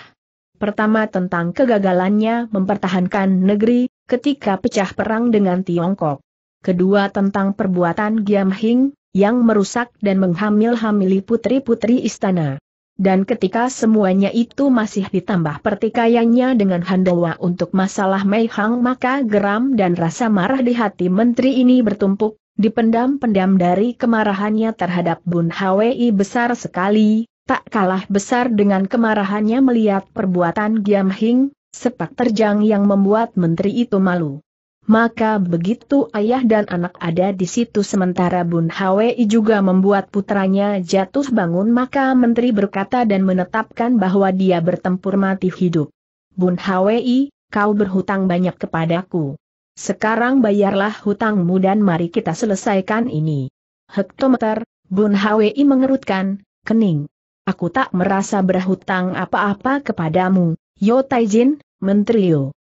Pertama tentang kegagalannya mempertahankan negeri ketika pecah perang dengan Tiongkok. Kedua tentang perbuatan Giam Hing yang merusak dan menghamil-hamili putri-putri istana. Dan ketika semuanya itu masih ditambah pertikaiannya dengan Handewa untuk masalah Mei Hong, maka geram dan rasa marah di hati menteri ini bertumpuk. Dipendam-pendam dari kemarahannya terhadap Bun Hwi besar sekali, tak kalah besar dengan kemarahannya melihat perbuatan Giam Hing, sepak terjang yang membuat menteri itu malu. Maka begitu ayah dan anak ada di situ sementara Bun Hwi juga membuat putranya jatuh bangun, maka menteri berkata dan menetapkan bahwa dia bertempur mati hidup. "Bun Hwi, kau berhutang banyak kepadaku. Sekarang bayarlah hutangmu dan mari kita selesaikan ini." "Hektometer," Bun Hwi mengerutkan kening. "Aku tak merasa berhutang apa-apa kepadamu, Yo Taijin, Menteri Yo.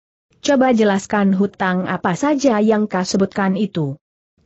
Coba jelaskan hutang apa saja yang kau sebutkan itu."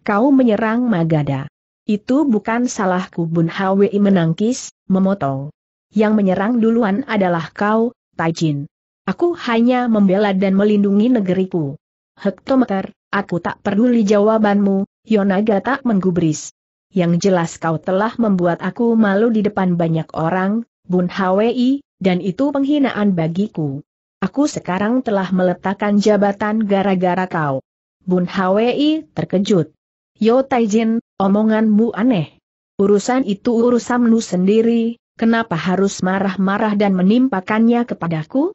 "Kau menyerang Magadha. Itu bukan salahku." Bun Hwi menangkis, memotong. "Yang menyerang duluan adalah kau, Taijin. Aku hanya membela dan melindungi negeriku." "Hektometer, aku tak peduli jawabanmu." Yonaga tak menggubris. yang jelas kau telah membuat aku malu di depan banyak orang, Bun Hwi, dan itu penghinaan bagiku. Aku sekarang telah meletakkan jabatan gara-gara kau." Bun Hwi terkejut. "Yo Taijin, omonganmu aneh. Urusan itu urusanmu sendiri, kenapa harus marah-marah dan menimpakannya kepadaku?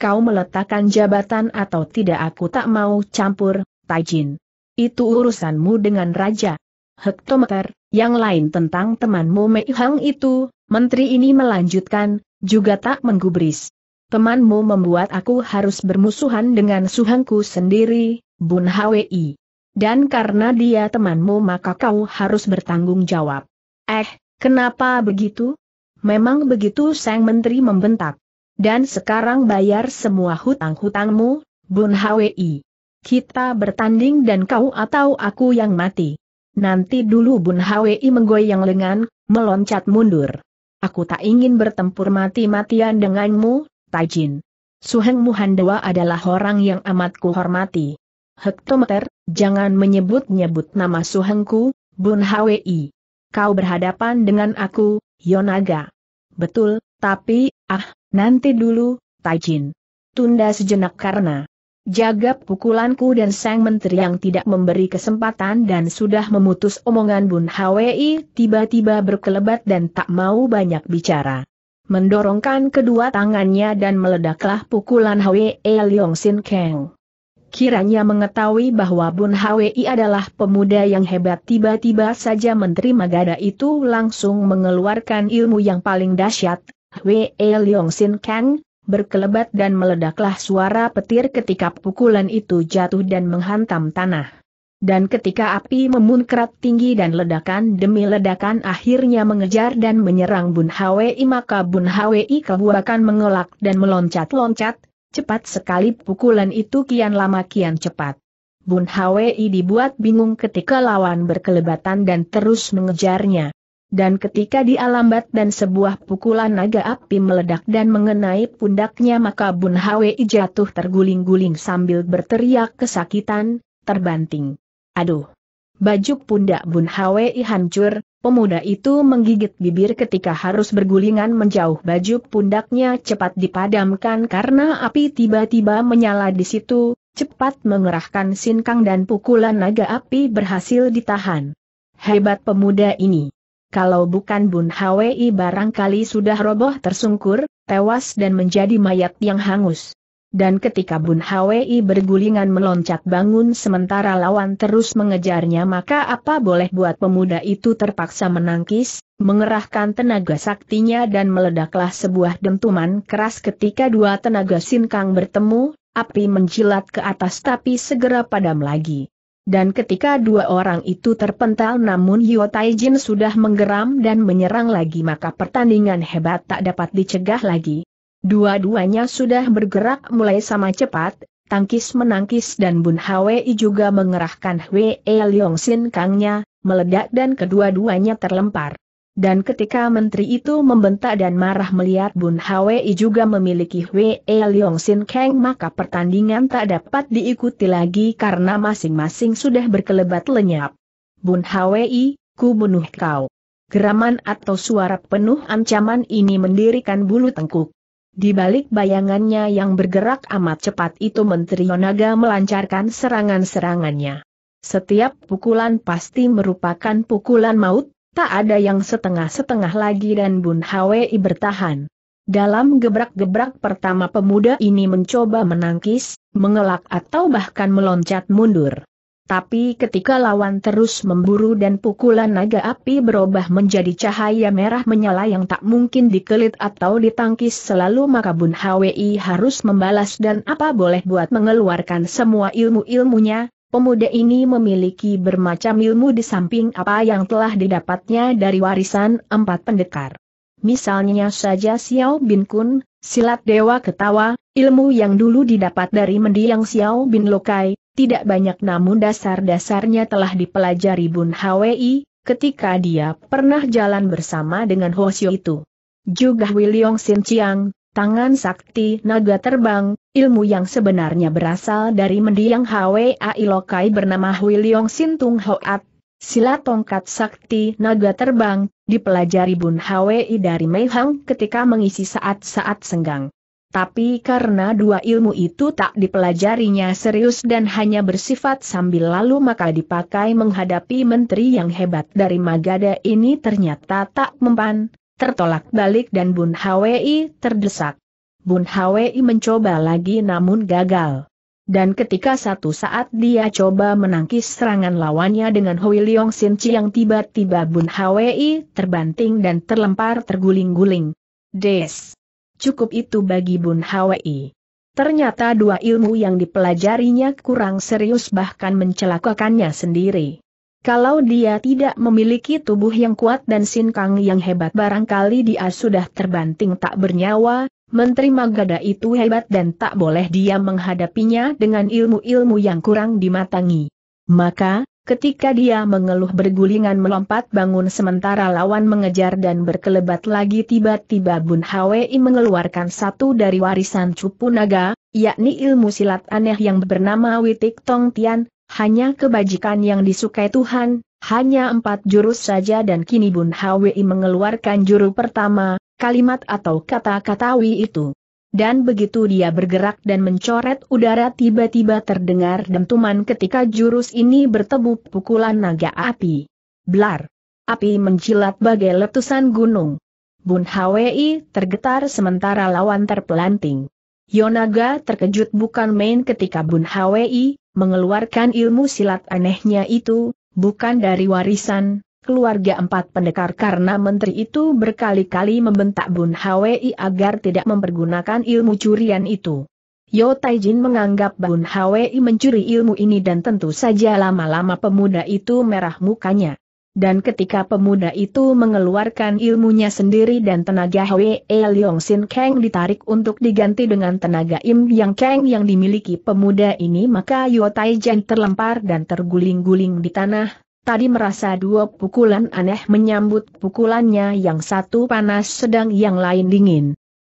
Kau meletakkan jabatan atau tidak aku tak mau campur, Taijin. Itu urusanmu dengan Raja. Hektometer, yang lain tentang temanmu Mei Hong itu," menteri ini melanjutkan, juga tak menggubris. "Temanmu membuat aku harus bermusuhan dengan suhengku sendiri, Bun Hwi. Dan karena dia temanmu maka kau harus bertanggung jawab." Kenapa begitu?" "Memang begitu," sang menteri membentak. "Dan sekarang bayar semua hutang-hutangmu, Bun Hwi. Kita bertanding dan kau atau aku yang mati." "Nanti dulu," Bun Hwi menggoyang lengan, meloncat mundur. "Aku tak ingin bertempur mati-matian denganmu, Taijin. Suhengmu Handewa adalah orang yang amat kuhormati." "Hektometer, jangan menyebut-nyebut nama suhengku, Bun Hwi. Kau berhadapan dengan aku, Yonaga." "Betul, tapi, nanti dulu, Taijin. Tunda sejenak karena..." "Jaga pukulanku," dan sang menteri yang tidak memberi kesempatan dan sudah memutus omongan Bun Hwi tiba-tiba berkelebat dan tak mau banyak bicara. Mendorongkan kedua tangannya dan meledaklah pukulan Hwe Liong Sin Keng. Kiranya mengetahui bahwa Bun Hwi adalah pemuda yang hebat, tiba-tiba saja menteri Magadha itu langsung mengeluarkan ilmu yang paling dahsyat, Hwe Liong Sin Keng. Berkelebat dan meledaklah suara petir ketika pukulan itu jatuh dan menghantam tanah. Dan ketika api memuncrat tinggi dan ledakan demi ledakan akhirnya mengejar dan menyerang Bun Hwi, maka Bun Hwi kebuakan mengelak dan meloncat-loncat, cepat sekali pukulan itu, kian lama kian cepat. Bun Hwi dibuat bingung ketika lawan berkelebatan dan terus mengejarnya. Dan ketika dia lambat dan sebuah pukulan naga api meledak dan mengenai pundaknya maka Bun Hwi jatuh terguling-guling sambil berteriak kesakitan, terbanting. "Aduh!" Baju pundak Bun Hwi hancur, pemuda itu menggigit bibir ketika harus bergulingan menjauh. Baju pundaknya cepat dipadamkan karena api tiba-tiba menyala di situ, cepat mengerahkan sinkang dan pukulan naga api berhasil ditahan. Hebat pemuda ini. Kalau bukan Bun Hwi barangkali sudah roboh tersungkur, tewas dan menjadi mayat yang hangus. Dan ketika Bun Hwi bergulingan meloncat bangun sementara lawan terus mengejarnya maka apa boleh buat, pemuda itu terpaksa menangkis, mengerahkan tenaga saktinya dan meledaklah sebuah dentuman keras ketika dua tenaga sinkang bertemu, api menjilat ke atas tapi segera padam lagi. Dan ketika dua orang itu terpental namun Yo Taijin sudah menggeram dan menyerang lagi maka pertandingan hebat tak dapat dicegah lagi. Dua-duanya sudah bergerak mulai sama cepat, tangkis menangkis dan Bun Hwi juga mengerahkan Hwe Liong Sin Kangnya, meledak dan kedua-duanya terlempar. Dan ketika menteri itu membentak dan marah melihat Bun Hwi juga memiliki Hwe Liong Sin Keng maka pertandingan tak dapat diikuti lagi karena masing-masing sudah berkelebat lenyap. "Bun Hwi, ku bunuh kau." Geraman atau suara penuh ancaman ini mendirikan bulu tengkuk. Di balik bayangannya yang bergerak amat cepat itu menteri Yonaga melancarkan serangan-serangannya. Setiap pukulan pasti merupakan pukulan maut. Tak ada yang setengah-setengah lagi dan Bun Hwi bertahan. Dalam gebrak-gebrak pertama pemuda ini mencoba menangkis, mengelak atau bahkan meloncat mundur. Tapi ketika lawan terus memburu dan pukulan naga api berubah menjadi cahaya merah menyala yang tak mungkin dikelit atau ditangkis selalu maka Bun Hwi harus membalas dan apa boleh buat mengeluarkan semua ilmu-ilmunya. Pemuda ini memiliki bermacam ilmu di samping apa yang telah didapatnya dari warisan empat pendekar. Misalnya saja Xiao Bin Kun, silat dewa ketawa, ilmu yang dulu didapat dari mendiang Xiao Bin Lokai, tidak banyak namun dasar-dasarnya telah dipelajari Bun Hwi ketika dia pernah jalan bersama dengan Ho Siu itu. Juga Wei Liong Sin Chiang, tangan sakti naga terbang, ilmu yang sebenarnya berasal dari mendiang Hwi Ailokai bernama Hwi Liong Sin Tung Hoat, Silat tongkat sakti naga terbang, dipelajari Bun Hwi dari Mei Hong ketika mengisi saat-saat senggang. Tapi karena dua ilmu itu tak dipelajarinya serius dan hanya bersifat sambil lalu, maka dipakai menghadapi menteri yang hebat dari Magadha ini ternyata tak mempan, tertolak balik dan Bun Hwi terdesak. Bun Hwi mencoba lagi namun gagal. Dan ketika satu saat dia coba menangkis serangan lawannya dengan Hwe Liong Sin Chiang, tiba-tiba Bun Hwi terbanting dan terlempar terguling-guling. Des! Cukup itu bagi Bun Hwi. Ternyata dua ilmu yang dipelajarinya kurang serius bahkan mencelakakannya sendiri. Kalau dia tidak memiliki tubuh yang kuat dan sinkang yang hebat, barangkali dia sudah terbanting tak bernyawa. Menteri Magadha itu hebat dan tak boleh dia menghadapinya dengan ilmu-ilmu yang kurang dimatangi. Maka, ketika dia mengeluh bergulingan melompat bangun sementara lawan mengejar dan berkelebat lagi, tiba-tiba Bun Hwi mengeluarkan satu dari warisan cupu naga, yakni ilmu silat aneh yang bernama Witik Tong Tian. Hanya kebajikan yang disukai Tuhan, hanya 4 jurus saja, dan kini Bun Hwi mengeluarkan juru pertama, kalimat atau kata-kata Wi itu. Dan begitu dia bergerak dan mencoret udara, tiba-tiba terdengar dentuman ketika jurus ini bertemu pukulan naga api. Blar! Api menjilat bagai letusan gunung. Bun Hwi tergetar sementara lawan terpelanting. Yonaga terkejut bukan main ketika Bun Hwi mengeluarkan ilmu silat anehnya itu, bukan dari warisan keluarga 4 pendekar, karena menteri itu berkali-kali membentak Bun Hwi agar tidak mempergunakan ilmu curian itu. Yo Taijin menganggap Bun Hwi mencuri ilmu ini dan tentu saja lama-lama pemuda itu merah mukanya. Dan ketika pemuda itu mengeluarkan ilmunya sendiri dan tenaga Hwe Liong Sin Keng ditarik untuk diganti dengan tenaga Im Yang Kang yang dimiliki pemuda ini, maka Yo Taijin terlempar dan terguling-guling di tanah. Tadi merasa dua pukulan aneh menyambut pukulannya, yang satu panas sedang yang lain dingin.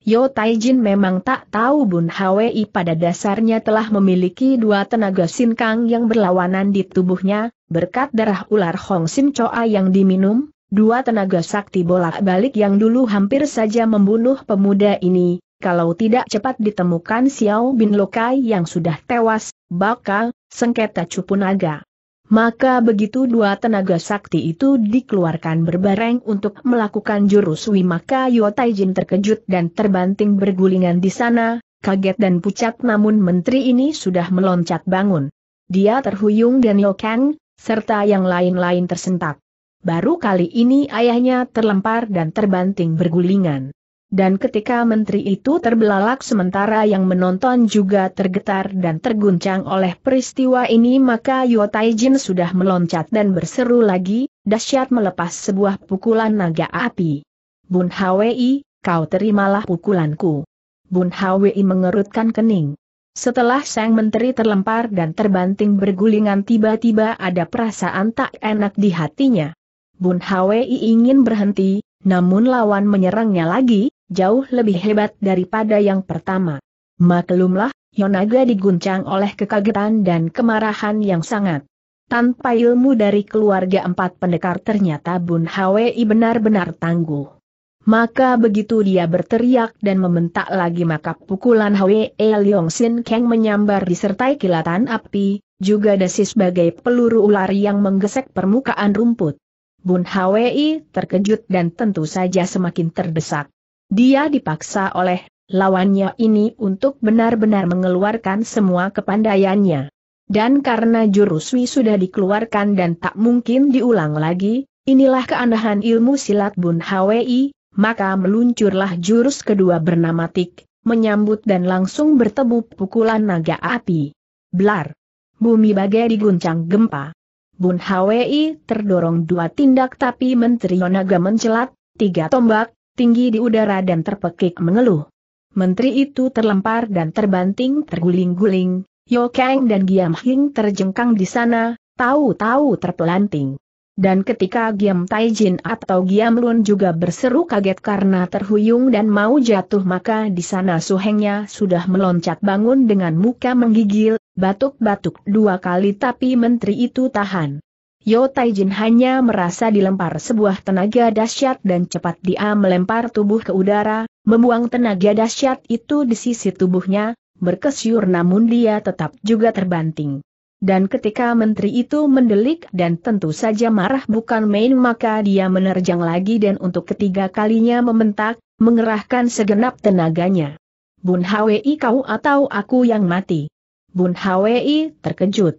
Yo Taijin memang tak tahu Bun Hwi pada dasarnya telah memiliki dua tenaga sinkang yang berlawanan di tubuhnya, berkat darah ular Hong Sin Choa yang diminum, dua tenaga sakti bolak-balik yang dulu hampir saja membunuh pemuda ini. Kalau tidak cepat ditemukan Xiao Bin Lokai yang sudah tewas, bakal sengketa cupu naga. Maka begitu dua tenaga sakti itu dikeluarkan berbareng untuk melakukan jurus Wi, maka Yo Taijin terkejut dan terbanting bergulingan di sana, kaget dan pucat, namun menteri ini sudah meloncat bangun. Dia terhuyung dan Yo Kang, serta yang lain-lain tersentak. Baru kali ini ayahnya terlempar dan terbanting bergulingan. Dan ketika menteri itu terbelalak sementara yang menonton juga tergetar dan terguncang oleh peristiwa ini, maka Yo Taijin sudah meloncat dan berseru lagi, dahsyat melepas sebuah pukulan naga api. Bun Hwi, kau terimalah pukulanku. Bun Hwi mengerutkan kening. Setelah sang menteri terlempar dan terbanting bergulingan, tiba-tiba ada perasaan tak enak di hatinya. Bun Hwi ingin berhenti, namun lawan menyerangnya lagi, jauh lebih hebat daripada yang pertama. Maklumlah, Yonaga diguncang oleh kekagetan dan kemarahan yang sangat. Tanpa ilmu dari keluarga 4 pendekar, ternyata Bun Hwi benar-benar tangguh. Maka begitu dia berteriak dan membentak lagi, maka pukulan Hwe Liong Sin Keng menyambar disertai kilatan api, juga desis sebagai peluru ular yang menggesek permukaan rumput. Bun Hwi terkejut dan tentu saja semakin terdesak. Dia dipaksa oleh lawannya ini untuk benar-benar mengeluarkan semua kepandaiannya. Dan karena jurus Wi sudah dikeluarkan dan tak mungkin diulang lagi, inilah keanehan ilmu silat Bun Hwi, maka meluncurlah jurus kedua bernama Tik, menyambut dan langsung bertemu pukulan naga api. Blar! Bumi bagai diguncang gempa. Bun Hwi terdorong 2 tindak, tapi menteri Yonaga mencelat 3 tombak, tinggi di udara dan terpekik mengeluh. Menteri itu terlempar dan terbanting terguling-guling, Yo Kang dan Giam Hing terjengkang di sana, tahu-tahu terpelanting. Dan ketika Giam Taijin atau Giam Lun juga berseru kaget karena terhuyung dan mau jatuh, maka di sana Su Hengnya sudah meloncat bangun dengan muka menggigil, batuk-batuk 2 kali, tapi menteri itu tahan. Yo Taijin hanya merasa dilempar sebuah tenaga dahsyat dan cepat dia melempar tubuh ke udara, membuang tenaga dahsyat itu di sisi tubuhnya, berkesyur namun dia tetap juga terbanting. Dan ketika menteri itu mendelik dan tentu saja marah bukan main maka dia menerjang lagi dan untuk ketiga kalinya membentak, mengerahkan segenap tenaganya. Bun Hwi, kau atau aku yang mati? Bun Hwi terkejut.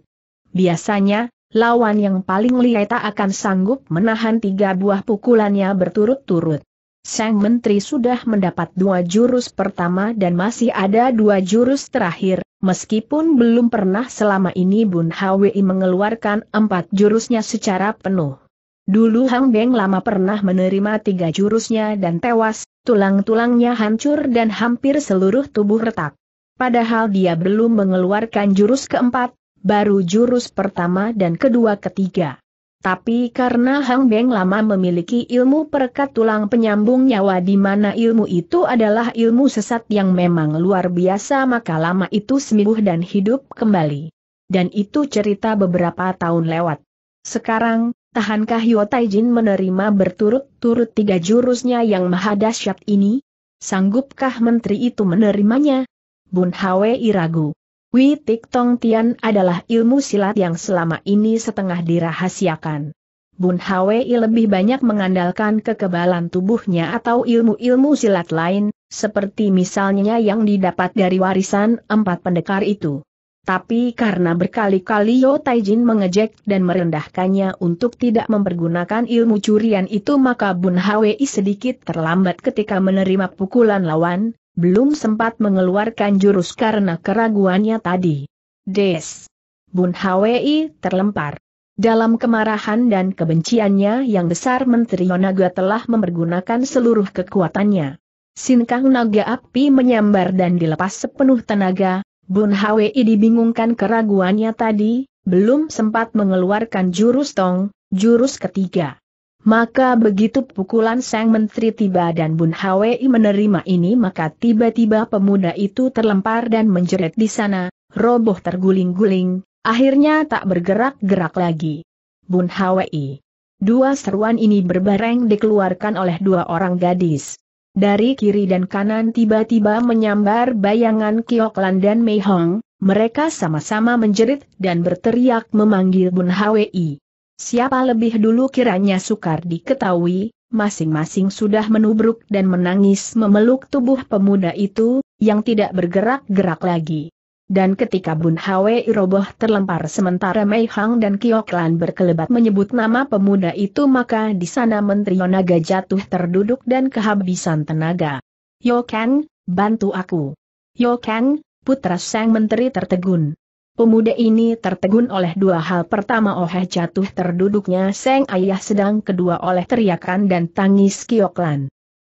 Biasanya, lawan yang paling lihai tak akan sanggup menahan tiga buah pukulannya berturut-turut. Sang menteri sudah mendapat dua jurus pertama dan masih ada dua jurus terakhir, meskipun belum pernah selama ini Bun Hwi mengeluarkan empat jurusnya secara penuh. Dulu Hang Beng Lama pernah menerima tiga jurusnya dan tewas, tulang-tulangnya hancur dan hampir seluruh tubuh retak. Padahal dia belum mengeluarkan jurus keempat, baru jurus pertama dan kedua ketiga. Tapi karena Hang Beng Lama memiliki ilmu perekat tulang penyambung nyawa di mana ilmu itu adalah ilmu sesat yang memang luar biasa maka lama itu sembuh dan hidup kembali. Dan itu cerita beberapa tahun lewat. Sekarang, tahankah Yo Taijin menerima berturut-turut tiga jurusnya yang maha dahsyat ini? Sanggupkah menteri itu menerimanya? Bun Hwi ragu. Witik Tong Tian adalah ilmu silat yang selama ini setengah dirahasiakan. Bun Hwi lebih banyak mengandalkan kekebalan tubuhnya atau ilmu-ilmu silat lain, seperti misalnya yang didapat dari warisan empat pendekar itu. Tapi karena berkali-kali Yo Taijin mengejek dan merendahkannya untuk tidak mempergunakan ilmu curian itu maka Bun Hwi sedikit terlambat ketika menerima pukulan lawan. Belum sempat mengeluarkan jurus karena keraguannya tadi. Des! Bun Hwi terlempar. Dalam kemarahan dan kebenciannya yang besar Menteri Naga telah mempergunakan seluruh kekuatannya. Sinkang Naga Api menyambar dan dilepas sepenuh tenaga, Bun Hwi dibingungkan keraguannya tadi, belum sempat mengeluarkan jurus Tong, jurus ketiga. Maka begitu pukulan sang menteri tiba dan Bun Hwi menerima ini maka tiba-tiba pemuda itu terlempar dan menjerit di sana, roboh terguling-guling, akhirnya tak bergerak-gerak lagi. Bun Hwi. Dua seruan ini berbareng dikeluarkan oleh dua orang gadis. Dari kiri dan kanan tiba-tiba menyambar bayangan Kyok Lan dan Mei Hong, mereka sama-sama menjerit dan berteriak memanggil Bun Hwi. Siapa lebih dulu kiranya sukar diketahui, masing-masing sudah menubruk dan menangis memeluk tubuh pemuda itu, yang tidak bergerak-gerak lagi. Dan ketika Bun Hwi roboh terlempar sementara Mei Hang dan Kyok Lan berkelebat menyebut nama pemuda itu maka di sana Menteri Naga jatuh terduduk dan kehabisan tenaga. Yo Kang, bantu aku. Yo Kang, putra sang menteri tertegun. Pemuda ini tertegun oleh dua hal pertama oleh jatuh terduduknya sang ayah sedang kedua oleh teriakan dan tangis Kyok Lan.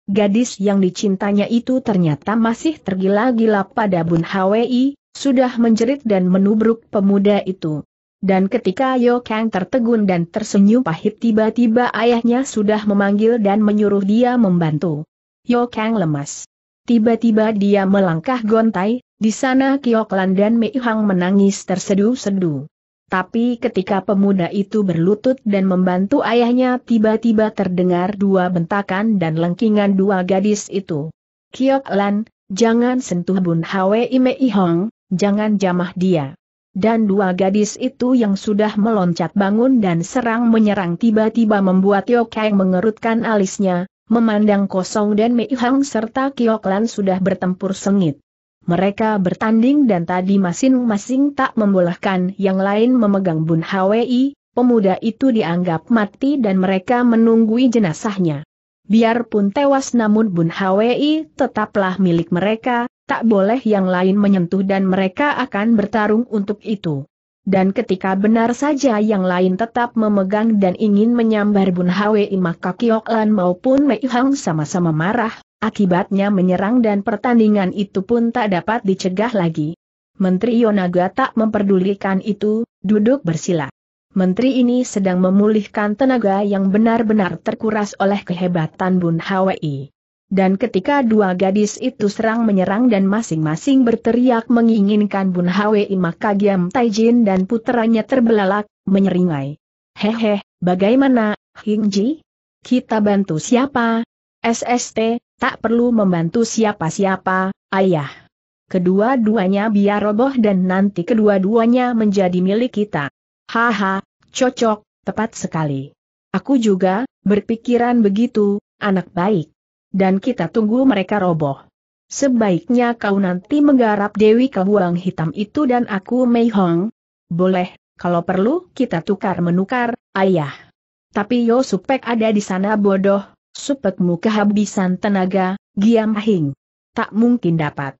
Gadis yang dicintanya itu ternyata masih tergila-gila pada Bun Hwi, sudah menjerit dan menubruk pemuda itu. Dan ketika Yo Kang tertegun dan tersenyum pahit tiba-tiba ayahnya sudah memanggil dan menyuruh dia membantu. Yo Kang lemas. Tiba-tiba dia melangkah gontai. Di sana Kyok Lan dan Mei Hang menangis tersedu-sedu. Tapi ketika pemuda itu berlutut dan membantu ayahnya tiba-tiba terdengar dua bentakan dan lengkingan dua gadis itu. Kyok Lan, jangan sentuh Bun Hwi Mei Hang, jangan jamah dia. Dan dua gadis itu yang sudah meloncat bangun dan serang menyerang tiba-tiba membuat Yo Kang mengerutkan alisnya, memandang kosong dan Mei Hang serta Kyok Lan sudah bertempur sengit. Mereka bertanding dan tadi masing-masing tak membolehkan yang lain memegang Bun Hwi, pemuda itu dianggap mati dan mereka menunggui jenazahnya. Biarpun tewas namun Bun Hwi tetaplah milik mereka, tak boleh yang lain menyentuh dan mereka akan bertarung untuk itu. Dan ketika benar saja yang lain tetap memegang dan ingin menyambar Bun Hwi maka Kyok Lan maupun Mei Hang sama-sama marah. Akibatnya menyerang dan pertandingan itu pun tak dapat dicegah lagi. Menteri Yonaga tak memperdulikan itu, duduk bersila. Menteri ini sedang memulihkan tenaga yang benar-benar terkuras oleh kehebatan Bun Hwi. Dan ketika dua gadis itu serang menyerang dan masing-masing berteriak menginginkan Bun Hwi maka Giam Taijin dan puteranya terbelalak, menyeringai. Hehe, bagaimana, Hing Ji? Kita bantu siapa? SST, tak perlu membantu siapa-siapa, ayah. Kedua-duanya biar roboh dan nanti kedua-duanya menjadi milik kita. Haha, cocok, tepat sekali. Aku juga berpikiran begitu, anak baik. Dan kita tunggu mereka roboh. Sebaiknya kau nanti menggarap Dewi Kelabang Hitam itu dan aku Mei Hong. Boleh, kalau perlu kita tukar-menukar, ayah. Tapi Yo Supek ada di sana bodoh, Supekmu kehabisan tenaga, Giam Hing. Tak mungkin dapat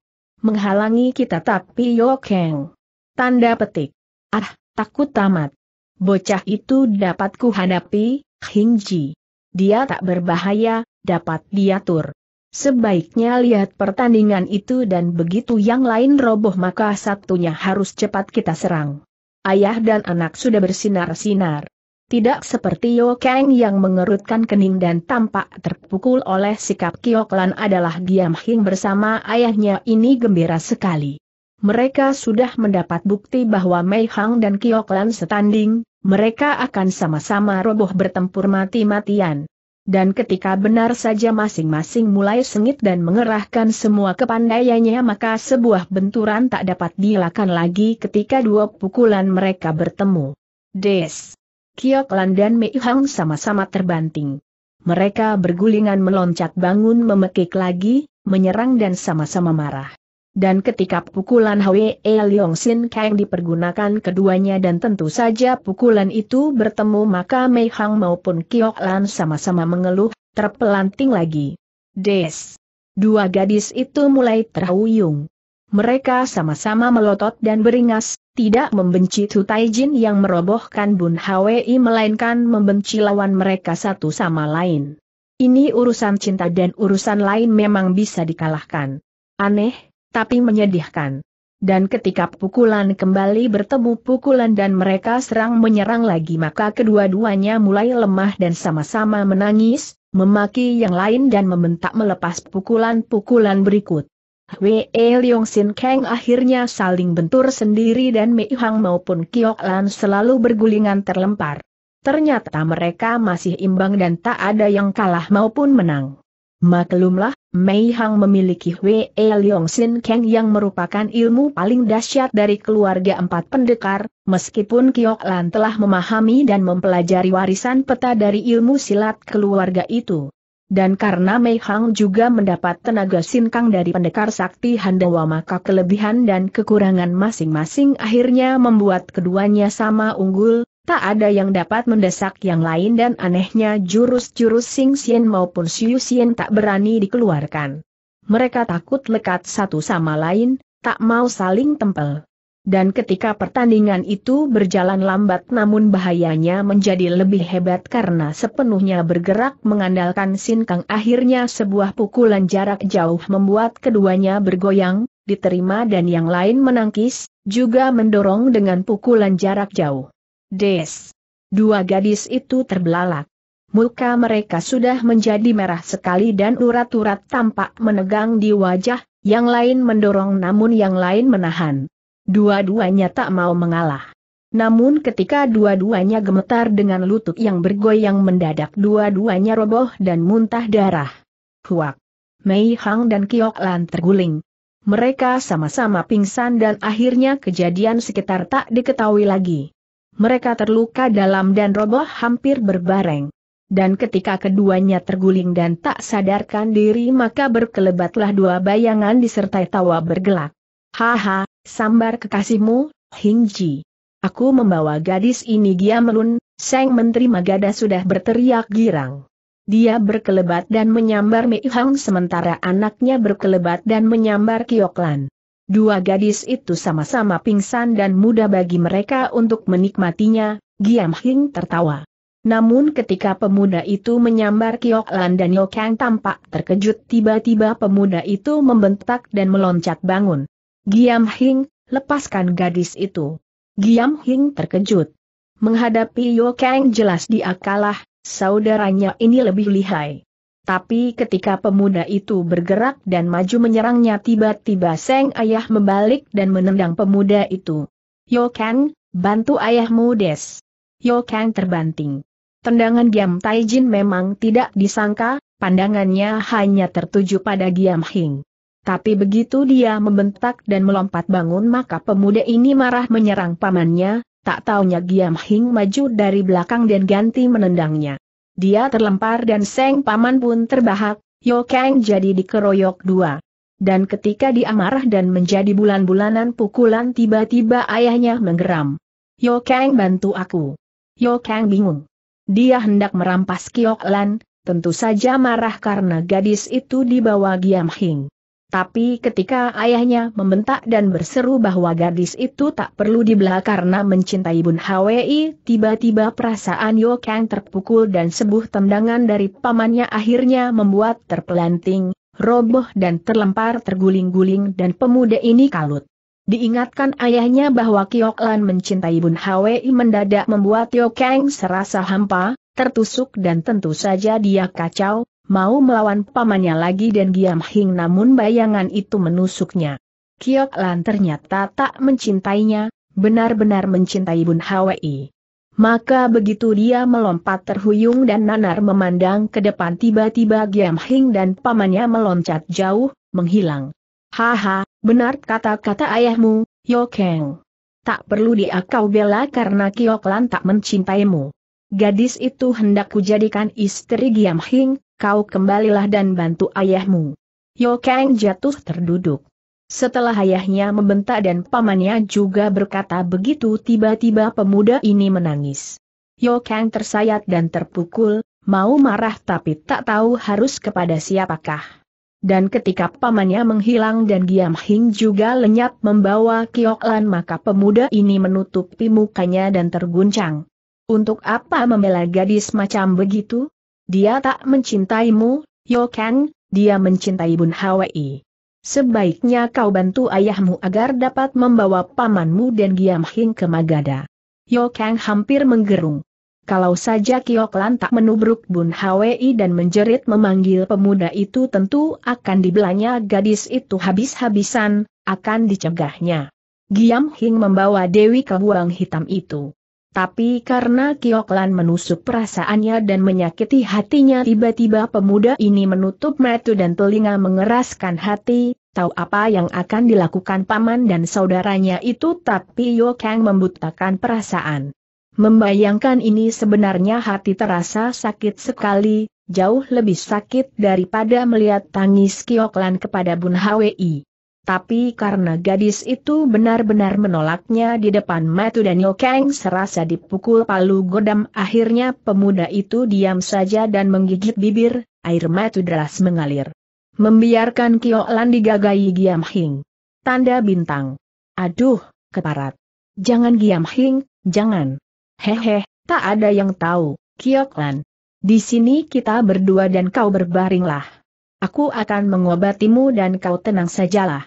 menghalangi kita tapi Yo Kang. Tanda petik. Ah, takut tamat. Bocah itu dapat kuhadapi, Hing Ji. Dia tak berbahaya, dapat diatur. Sebaiknya lihat pertandingan itu dan begitu yang lain roboh maka satunya harus cepat kita serang. Ayah dan anak sudah bersinar-sinar. Tidak seperti Yo Kang yang mengerutkan kening dan tampak terpukul oleh sikap Kyok Lan adalah Giam Hing bersama ayahnya ini gembira sekali. Mereka sudah mendapat bukti bahwa Mei Hong dan Kyok Lan setanding, mereka akan sama-sama roboh bertempur mati-matian. Dan ketika benar saja masing-masing mulai sengit dan mengerahkan semua kepandaiannya maka sebuah benturan tak dapat dielakkan lagi ketika dua pukulan mereka bertemu. Des! Kyok Lan dan Mei Hong sama-sama terbanting. Mereka bergulingan meloncat bangun memekik lagi, menyerang dan sama-sama marah. Dan ketika pukulan Hwe Liong Sin Keng dipergunakan keduanya dan tentu saja pukulan itu bertemu maka Mei Hong maupun Kyok Lan sama-sama mengeluh, terpelanting lagi. Des! Dua gadis itu mulai terhuyung. Mereka sama-sama melotot dan beringas, tidak membenci Hu Taijin yang merobohkan Bun Hwi melainkan membenci lawan mereka satu sama lain. Ini urusan cinta dan urusan lain memang bisa dikalahkan. Aneh, tapi menyedihkan. Dan ketika pukulan kembali bertemu pukulan dan mereka serang-menyerang lagi maka kedua-duanya mulai lemah dan sama-sama menangis, memaki yang lain dan membentak melepas pukulan-pukulan berikut. Hwe Liong Sin Keng akhirnya saling bentur sendiri dan Mei Hong maupun Kyok Lan selalu bergulingan terlempar. Ternyata mereka masih imbang dan tak ada yang kalah maupun menang. Maklumlah, Mei Hong memiliki Hwe Liong Sin Keng yang merupakan ilmu paling dahsyat dari keluarga empat pendekar, meskipun Kyok Lan telah memahami dan mempelajari warisan peta dari ilmu silat keluarga itu. Dan karena Mei Hong juga mendapat tenaga Sin Kang dari pendekar sakti Handewa maka kelebihan dan kekurangan masing-masing akhirnya membuat keduanya sama unggul. Tak ada yang dapat mendesak yang lain dan anehnya jurus-jurus Sing Sien maupun Siu Sien tak berani dikeluarkan. Mereka takut lekat satu sama lain, tak mau saling tempel. Dan ketika pertandingan itu berjalan lambat namun bahayanya menjadi lebih hebat karena sepenuhnya bergerak mengandalkan Sin Kang akhirnya sebuah pukulan jarak jauh membuat keduanya bergoyang, diterima dan yang lain menangkis, juga mendorong dengan pukulan jarak jauh. Des! Dua gadis itu terbelalak. Muka mereka sudah menjadi merah sekali dan urat-urat tampak menegang di wajah, yang lain mendorong namun yang lain menahan. Dua-duanya tak mau mengalah. Namun ketika dua-duanya gemetar dengan lutut yang bergoyang mendadak dua-duanya roboh dan muntah darah. Huak! Mei Hong dan Kyok Lan terguling. Mereka sama-sama pingsan dan akhirnya kejadian sekitar tak diketahui lagi. Mereka terluka dalam dan roboh hampir berbareng. Dan ketika keduanya terguling dan tak sadarkan diri maka berkelebatlah dua bayangan disertai tawa bergelak. Haha, sambar kekasihmu, Hing Ji. Aku membawa gadis ini Giam Lun, Sang Menteri Magadha sudah berteriak girang. Dia berkelebat dan menyambar Mei Hong sementara anaknya berkelebat dan menyambar Kyok Lan. Dua gadis itu sama-sama pingsan dan mudah bagi mereka untuk menikmatinya, Giam Hing tertawa. Namun ketika pemuda itu menyambar Kyok Lan dan Yo Kang tampak terkejut tiba-tiba pemuda itu membentak dan meloncat bangun. Giam Hing, lepaskan gadis itu. Giam Hing terkejut. Menghadapi Yo Kang jelas dia kalah, saudaranya ini lebih lihai. Tapi ketika pemuda itu bergerak dan maju menyerangnya tiba-tiba sang ayah membalik dan menendang pemuda itu. Yo Kang, bantu ayahmu des. Yo Kang terbanting. Tendangan Giam Taijin memang tidak disangka, pandangannya hanya tertuju pada Giam Hing. Tapi begitu dia membentak dan melompat bangun maka pemuda ini marah menyerang pamannya, tak taunya Giam Hing maju dari belakang dan ganti menendangnya. Dia terlempar dan Seng Paman pun terbahak, Yo Kang jadi dikeroyok dua. Dan ketika dia marah dan menjadi bulan-bulanan pukulan tiba-tiba ayahnya menggeram. Yo Kang bantu aku. Yo Kang bingung. Dia hendak merampas Kyok Lan, tentu saja marah karena gadis itu dibawa Giam Hing. Tapi ketika ayahnya membentak dan berseru bahwa gadis itu tak perlu dibela karena mencintai Bun Hwi, tiba-tiba perasaan Yo Kang terpukul dan sebuah tendangan dari pamannya akhirnya membuat terpelanting, roboh dan terlempar terguling-guling dan pemuda ini kalut. Diingatkan ayahnya bahwa Kyok Lan mencintai Bun Hwi mendadak membuat Yo Kang serasa hampa, tertusuk dan tentu saja dia kacau, mau melawan pamannya lagi dan Giam Hing namun bayangan itu menusuknya. Kyok Lan ternyata tak mencintainya, benar-benar mencintai Bun Hwi. Maka begitu dia melompat terhuyung dan nanar memandang ke depan tiba-tiba Giam Hing dan pamannya meloncat jauh, menghilang. Haha, benar kata-kata ayahmu, Yo Kang. Tak perlu dia kau bela karena Kyok Lan tak mencintaimu. Gadis itu hendak kujadikan istri Giam Hing, kau kembalilah dan bantu ayahmu. Yo Kang jatuh terduduk. Setelah ayahnya membentak dan pamannya juga berkata begitu tiba-tiba pemuda ini menangis. Yo Kang tersayat dan terpukul, mau marah tapi tak tahu harus kepada siapakah. Dan ketika pamannya menghilang dan Giam Hing juga lenyap membawa Kyok Lan maka pemuda ini menutupi mukanya dan terguncang. Untuk apa membela gadis macam begitu? Dia tak mencintaimu, Yo Kang, dia mencintai Bun Hwi. Sebaiknya kau bantu ayahmu agar dapat membawa pamanmu dan Giam Hing ke Magadha. Yo Kang hampir menggerung. Kalau saja Kyok Lan tak menubruk Bun Hwi dan menjerit memanggil pemuda itu tentu akan dibelanya gadis itu habis-habisan, akan dicegahnya. Giam Hing membawa Dewi Kelabang Hitam itu. Tapi karena Kyok Lan menusuk perasaannya dan menyakiti hatinya tiba-tiba pemuda ini menutup mata dan telinga mengeraskan hati, tahu apa yang akan dilakukan paman dan saudaranya itu tapi Yo Kang membutakan perasaan. Membayangkan ini sebenarnya hati terasa sakit sekali, jauh lebih sakit daripada melihat tangis Kyok Lan kepada Bun Hwi. Tapi karena gadis itu benar-benar menolaknya di depan mata dan Yo Kang serasa dipukul palu godam akhirnya pemuda itu diam saja dan menggigit bibir, air mata deras mengalir. Membiarkan Kyok Lan digagahi Giam Hing. Tanda bintang. Aduh, keparat. Jangan Giam Hing, jangan. Hehe, tak ada yang tahu, Kyok Lan. Di sini kita berdua dan kau berbaringlah. Aku akan mengobatimu dan kau tenang sajalah.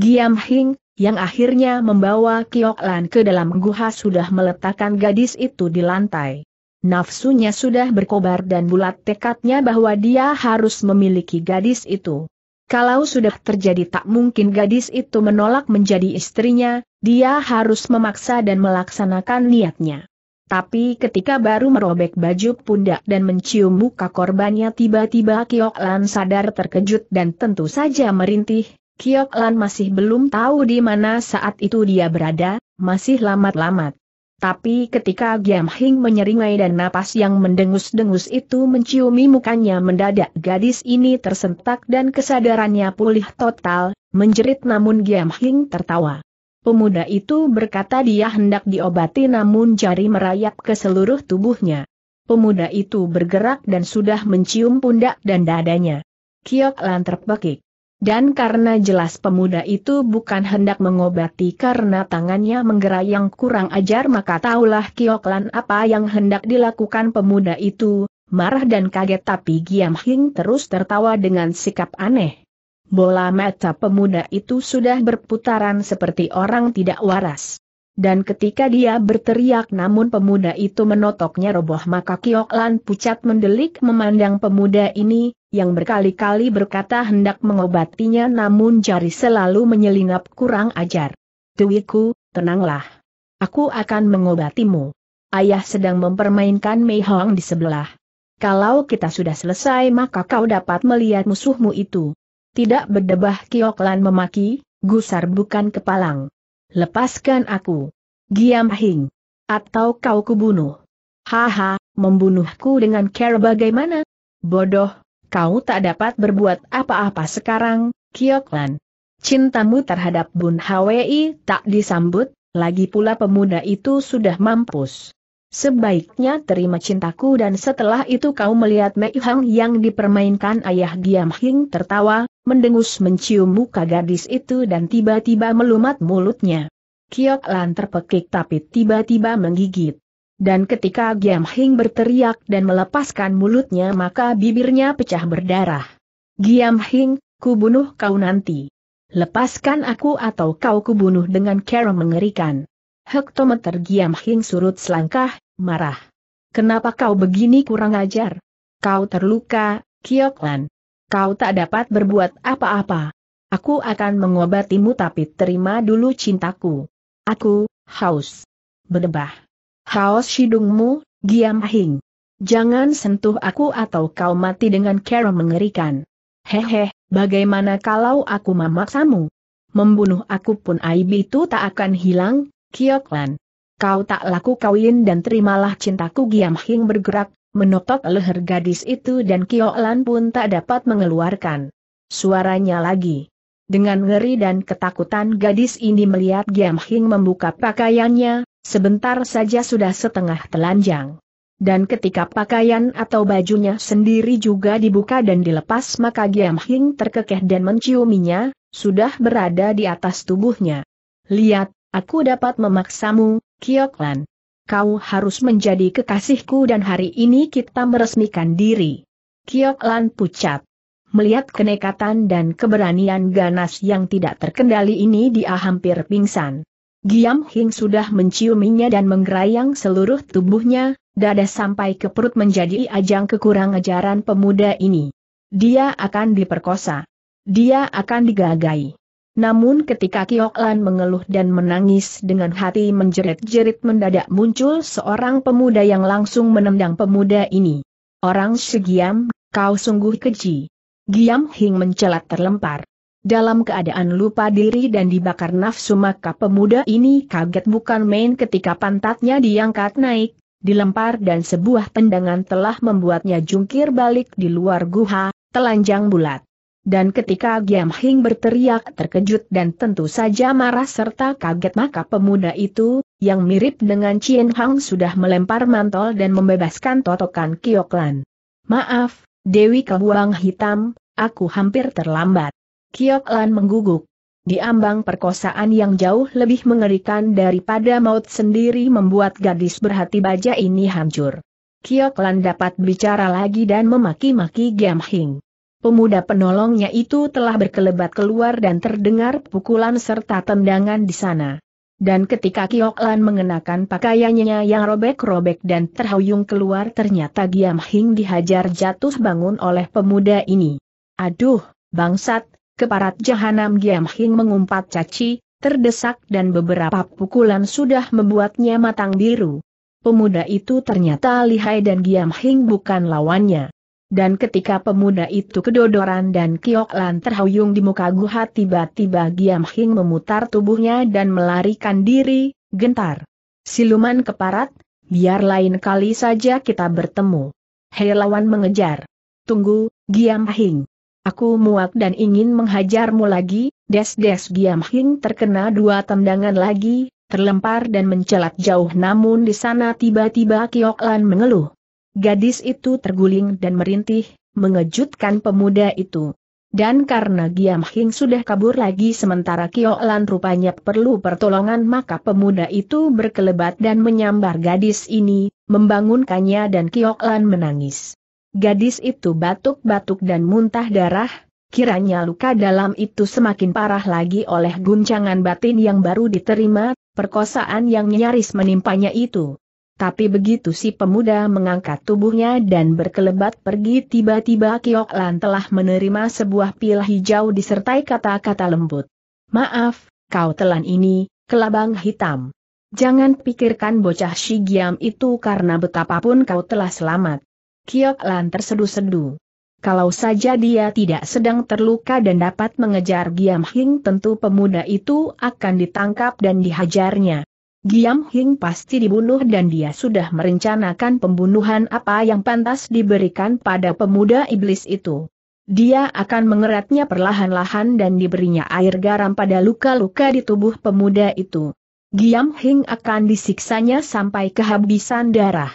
Giam Hing, yang akhirnya membawa Kyok Lan ke dalam guha sudah meletakkan gadis itu di lantai. Nafsunya sudah berkobar dan bulat tekadnya bahwa dia harus memiliki gadis itu. Kalau sudah terjadi tak mungkin gadis itu menolak menjadi istrinya, dia harus memaksa dan melaksanakan niatnya. Tapi ketika baru merobek baju pundak dan mencium muka korbannya tiba-tiba Kyok Lan sadar terkejut dan tentu saja merintih, Kyok Lan masih belum tahu di mana saat itu dia berada, masih lamat-lamat. Tapi ketika Giam Hing menyeringai dan napas yang mendengus-dengus itu menciumi mukanya mendadak gadis ini tersentak dan kesadarannya pulih total, menjerit namun Giam Hing tertawa. Pemuda itu berkata dia hendak diobati namun jari merayap ke seluruh tubuhnya. Pemuda itu bergerak dan sudah mencium pundak dan dadanya. Kyok Lan terpekik. Dan karena jelas pemuda itu bukan hendak mengobati karena tangannya menggerayang kurang ajar maka tahulah Kyok Lan apa yang hendak dilakukan pemuda itu, marah dan kaget tapi Giam Hing terus tertawa dengan sikap aneh. Bola mata pemuda itu sudah berputaran seperti orang tidak waras. Dan ketika dia berteriak namun pemuda itu menotoknya roboh maka Kyok Lan pucat mendelik memandang pemuda ini, yang berkali-kali berkata hendak mengobatinya namun jari selalu menyelinap kurang ajar. Dewiku, tenanglah. Aku akan mengobatimu. ayah sedang mempermainkan Mei Hong di sebelah. Kalau kita sudah selesai maka kau dapat melihat musuhmu itu. Tidak berdebah Kyok Lan memaki, gusar bukan kepalang. Lepaskan aku, Giam Hing. Atau kau kubunuh. Haha, membunuhku dengan cara bagaimana? Bodoh, kau tak dapat berbuat apa-apa sekarang, Kyok Lan. Cintamu terhadap Bun Hwi tak disambut, lagi pula pemuda itu sudah mampus. Sebaiknya terima cintaku dan setelah itu kau melihat Mei Hong yang dipermainkan ayah. Giam Hing tertawa, mendengus mencium muka gadis itu dan tiba-tiba melumat mulutnya. Kyok Lan terpekik tapi tiba-tiba menggigit. Dan ketika Giam Hing berteriak dan melepaskan mulutnya maka bibirnya pecah berdarah. Giam Hing, kubunuh kau nanti. Lepaskan aku atau kau kubunuh dengan cara mengerikan. Hektometer Giam Hing surut selangkah, marah. Kenapa kau begini kurang ajar? Kau terluka, Kyok Lan. Kau tak dapat berbuat apa-apa. Aku akan mengobatimu tapi terima dulu cintaku. Aku haus. Berdebah. Haus hidungmu, Giam Hing. Jangan sentuh aku atau kau mati dengan cara mengerikan. Hehe, bagaimana kalau aku memaksamu? Membunuh aku pun aib itu tak akan hilang. Kyok Lan, kau tak laku kawin dan terimalah cintaku. Giam Hing bergerak, menotok leher gadis itu dan Kyok Lan pun tak dapat mengeluarkan suaranya lagi. Dengan ngeri dan ketakutan gadis ini melihat Giam Hing membuka pakaiannya, sebentar saja sudah setengah telanjang. Dan ketika pakaian atau bajunya sendiri juga dibuka dan dilepas maka Giam Hing terkekeh dan menciuminya, sudah berada di atas tubuhnya. Lihat. Aku dapat memaksamu, Kyok Lan. Kau harus menjadi kekasihku dan hari ini kita meresmikan diri. Kyok Lan pucat. Melihat kenekatan dan keberanian ganas yang tidak terkendali ini dia hampir pingsan. Giam Hing sudah menciuminya dan menggerayang seluruh tubuhnya, dada sampai ke perut menjadi ajang kekurang ajaran pemuda ini. Dia akan diperkosa. Dia akan digagai. Namun ketika Kyok Lan mengeluh dan menangis dengan hati menjerit-jerit mendadak muncul seorang pemuda yang langsung menendang pemuda ini. Orang segiam, kau sungguh keji. Giam Hing mencelat terlempar. Dalam keadaan lupa diri dan dibakar nafsu maka pemuda ini kaget bukan main ketika pantatnya diangkat naik, dilempar dan sebuah tendangan telah membuatnya jungkir balik di luar guha, telanjang bulat. Dan ketika Giam Hing berteriak terkejut dan tentu saja marah serta kaget maka pemuda itu, yang mirip dengan Chien Hong sudah melempar mantol dan membebaskan totokan Kyok Lan. Maaf, Dewi Kelabang Hitam, aku hampir terlambat. Kyok Lan mengguguk. Diambang perkosaan yang jauh lebih mengerikan daripada maut sendiri membuat gadis berhati baja ini hancur. Kyok Lan dapat bicara lagi dan memaki-maki Giam Hing. Pemuda penolongnya itu telah berkelebat keluar dan terdengar pukulan serta tendangan di sana. Dan ketika Kyok Lan mengenakan pakaiannya yang robek-robek dan terhuyung keluar ternyata Giam Hing dihajar jatuh bangun oleh pemuda ini. Aduh, bangsat, keparat jahanam. Giam Hing mengumpat caci, terdesak dan beberapa pukulan sudah membuatnya matang biru. Pemuda itu ternyata lihai dan Giam Hing bukan lawannya. Dan ketika pemuda itu kedodoran dan Kyok Lan terhuyung di muka guha tiba-tiba Giam Hing memutar tubuhnya dan melarikan diri, gentar. Siluman keparat, biar lain kali saja kita bertemu. Hei lawan mengejar. Tunggu, Giam Hing. Aku muak dan ingin menghajarmu lagi, des-des. Giam Hing terkena dua tendangan lagi, terlempar dan mencelat jauh namun di sana tiba-tiba Kyok Lan mengeluh. Gadis itu terguling dan merintih, mengejutkan pemuda itu. Dan karena Giam Hing sudah kabur lagi sementara Kyok Lan rupanya perlu pertolongan maka pemuda itu berkelebat dan menyambar gadis ini, membangunkannya dan Kyok Lan menangis. Gadis itu batuk-batuk dan muntah darah, kiranya luka dalam itu semakin parah lagi oleh guncangan batin yang baru diterima, perkosaan yang nyaris menimpanya itu. Tapi begitu si pemuda mengangkat tubuhnya dan berkelebat pergi tiba-tiba Kyok Lan telah menerima sebuah pil hijau disertai kata-kata lembut. Maaf, kau telan ini, Kelabang Hitam. Jangan pikirkan bocah si Giam itu karena betapapun kau telah selamat. Kyok Lan tersedu-sedu. Kalau saja dia tidak sedang terluka dan dapat mengejar Giam Hing, tentu pemuda itu akan ditangkap dan dihajarnya. Giam Hing pasti dibunuh dan dia sudah merencanakan pembunuhan. Apa yang pantas diberikan pada pemuda iblis itu? Dia akan mengeratnya perlahan-lahan dan diberinya air garam pada luka-luka di tubuh pemuda itu. Giam Hing akan disiksanya sampai kehabisan darah.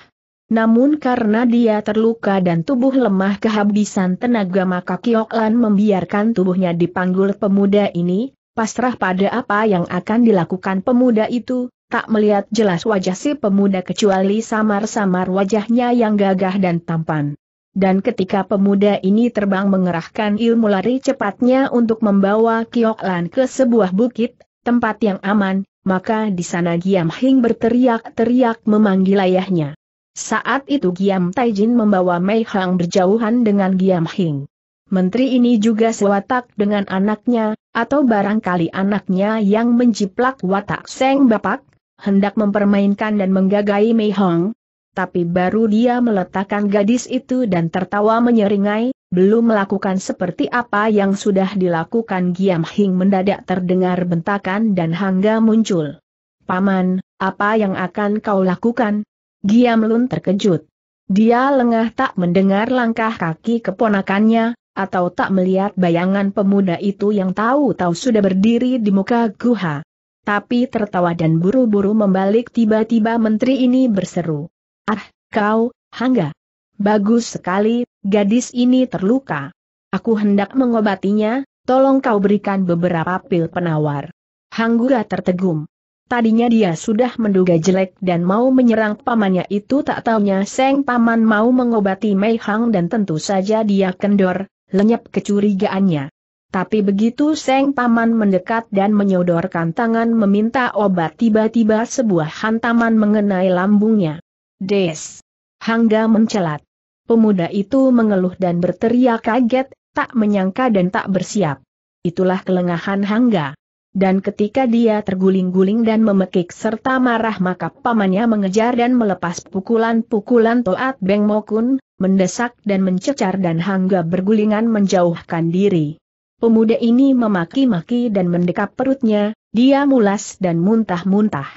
Namun karena dia terluka dan tubuh lemah kehabisan tenaga, maka Kyok Lan membiarkan tubuhnya dipanggul pemuda ini, pasrah pada apa yang akan dilakukan pemuda itu, tak melihat jelas wajah si pemuda kecuali samar-samar wajahnya yang gagah dan tampan. Dan ketika pemuda ini terbang mengerahkan ilmu lari cepatnya untuk membawa Kyok Lan ke sebuah bukit, tempat yang aman, maka di sana Giam Hing berteriak-teriak memanggil ayahnya. Saat itu Giam Taijin membawa Mei Hong berjauhan dengan Giam Hing. Menteri ini juga sewatak dengan anaknya, atau barangkali anaknya yang menjiplak watak sang bapak, hendak mempermainkan dan menggagai Mei Hong. Tapi baru dia meletakkan gadis itu dan tertawa menyeringai, belum melakukan seperti apa yang sudah dilakukan Giam Hing, mendadak terdengar bentakan dan Hangga muncul. "Paman, apa yang akan kau lakukan?" Giam Lun terkejut. Dia lengah tak mendengar langkah kaki keponakannya, atau tak melihat bayangan pemuda itu yang tahu-tahu sudah berdiri di muka guha. Tapi tertawa dan buru-buru membalik. Tiba-tiba menteri ini berseru, "Ah, kau, Hangga! Bagus sekali, gadis ini terluka. Aku hendak mengobatinya, tolong kau berikan beberapa pil penawar." Hangga tertegum. Tadinya dia sudah menduga jelek dan mau menyerang pamannya itu, tak taunya sang paman mau mengobati Mei Hong dan tentu saja dia kendor, lenyap kecurigaannya. Tapi begitu sang paman mendekat dan menyodorkan tangan meminta obat, tiba-tiba sebuah hantaman mengenai lambungnya. "Des!" Hangga mencelat. Pemuda itu mengeluh dan berteriak kaget, tak menyangka dan tak bersiap. Itulah kelengahan Hangga. Dan ketika dia terguling-guling dan memekik serta marah, maka pamannya mengejar dan melepas pukulan-pukulan Toat Beng Mokun, mendesak dan mencecar, dan Hangga bergulingan menjauhkan diri. Pemuda ini memaki-maki dan mendekap perutnya, dia mulas dan muntah-muntah.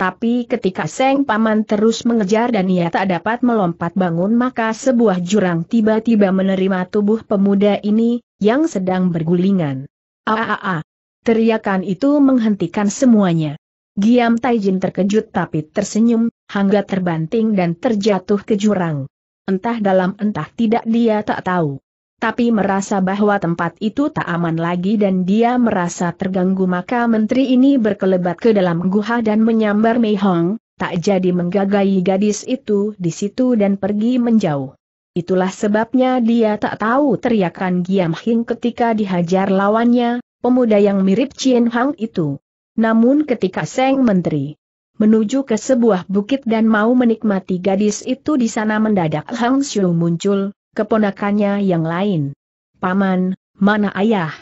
Tapi ketika sang paman terus mengejar dan ia tak dapat melompat bangun, maka sebuah jurang tiba-tiba menerima tubuh pemuda ini, yang sedang bergulingan. "Aaaa!" Teriakan itu menghentikan semuanya. Giam Taijin terkejut tapi tersenyum, Hangga terbanting dan terjatuh ke jurang. Entah dalam entah tidak dia tak tahu. Tapi merasa bahwa tempat itu tak aman lagi dan dia merasa terganggu, maka menteri ini berkelebat ke dalam guha dan menyambar Mei Hong, tak jadi menggagai gadis itu di situ dan pergi menjauh. Itulah sebabnya dia tak tahu teriakan Giam Hing ketika dihajar lawannya, pemuda yang mirip Chien Hong itu. Namun ketika sang menteri menuju ke sebuah bukit dan mau menikmati gadis itu di sana, mendadak Hang Siu muncul, keponakannya yang lain. "Paman, mana ayah?"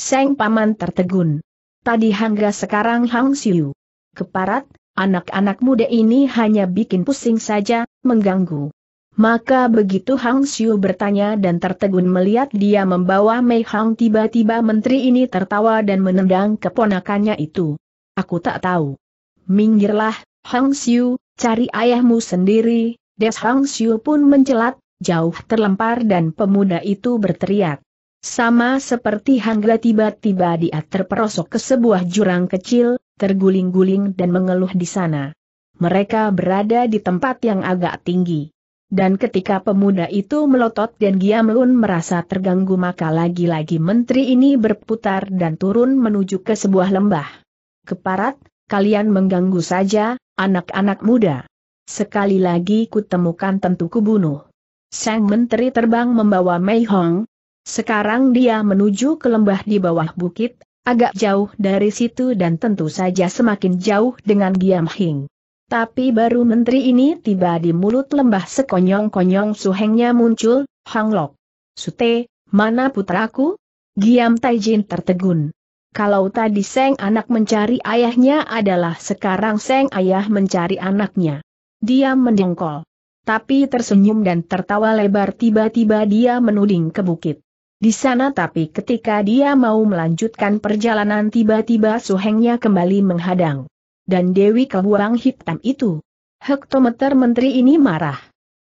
Sang paman tertegun. Tadi Hangga, sekarang Hang Siu. "Keparat, anak-anak muda ini hanya bikin pusing saja, mengganggu." Maka begitu Hang Siu bertanya dan tertegun melihat dia membawa Mei Hong, tiba-tiba menteri ini tertawa dan menendang keponakannya itu. "Aku tak tahu." "Minggirlah, Hang Siu, cari ayahmu sendiri." Des Hang Siu pun mencelat, jauh terlempar dan pemuda itu berteriak. Sama seperti Hangga, tiba-tiba dia terperosok ke sebuah jurang kecil, terguling-guling dan mengeluh di sana. Mereka berada di tempat yang agak tinggi. Dan ketika pemuda itu melotot dan Giam Lun merasa terganggu, maka lagi-lagi menteri ini berputar dan turun menuju ke sebuah lembah. "Keparat, kalian mengganggu saja, anak-anak muda. Sekali lagi kutemukan tentu kubunuh." Sang menteri terbang membawa Mei Hong. Sekarang dia menuju ke lembah di bawah bukit, agak jauh dari situ dan tentu saja semakin jauh dengan Giam Hing. Tapi baru menteri ini tiba di mulut lembah, sekonyong-konyong Su Hengnya muncul. "Hang Lok! Sute, mana putraku?" Giam Taijin tertegun. Kalau tadi Seng anak mencari ayahnya adalah sekarang Seng ayah mencari anaknya. Dia mendengkol. Tapi tersenyum dan tertawa lebar, tiba-tiba dia menuding ke bukit. Di sana, tapi ketika dia mau melanjutkan perjalanan tiba-tiba Su Hengnya kembali menghadang. Dan Dewi Kelabang Hitam itu. Hektometer menteri ini marah.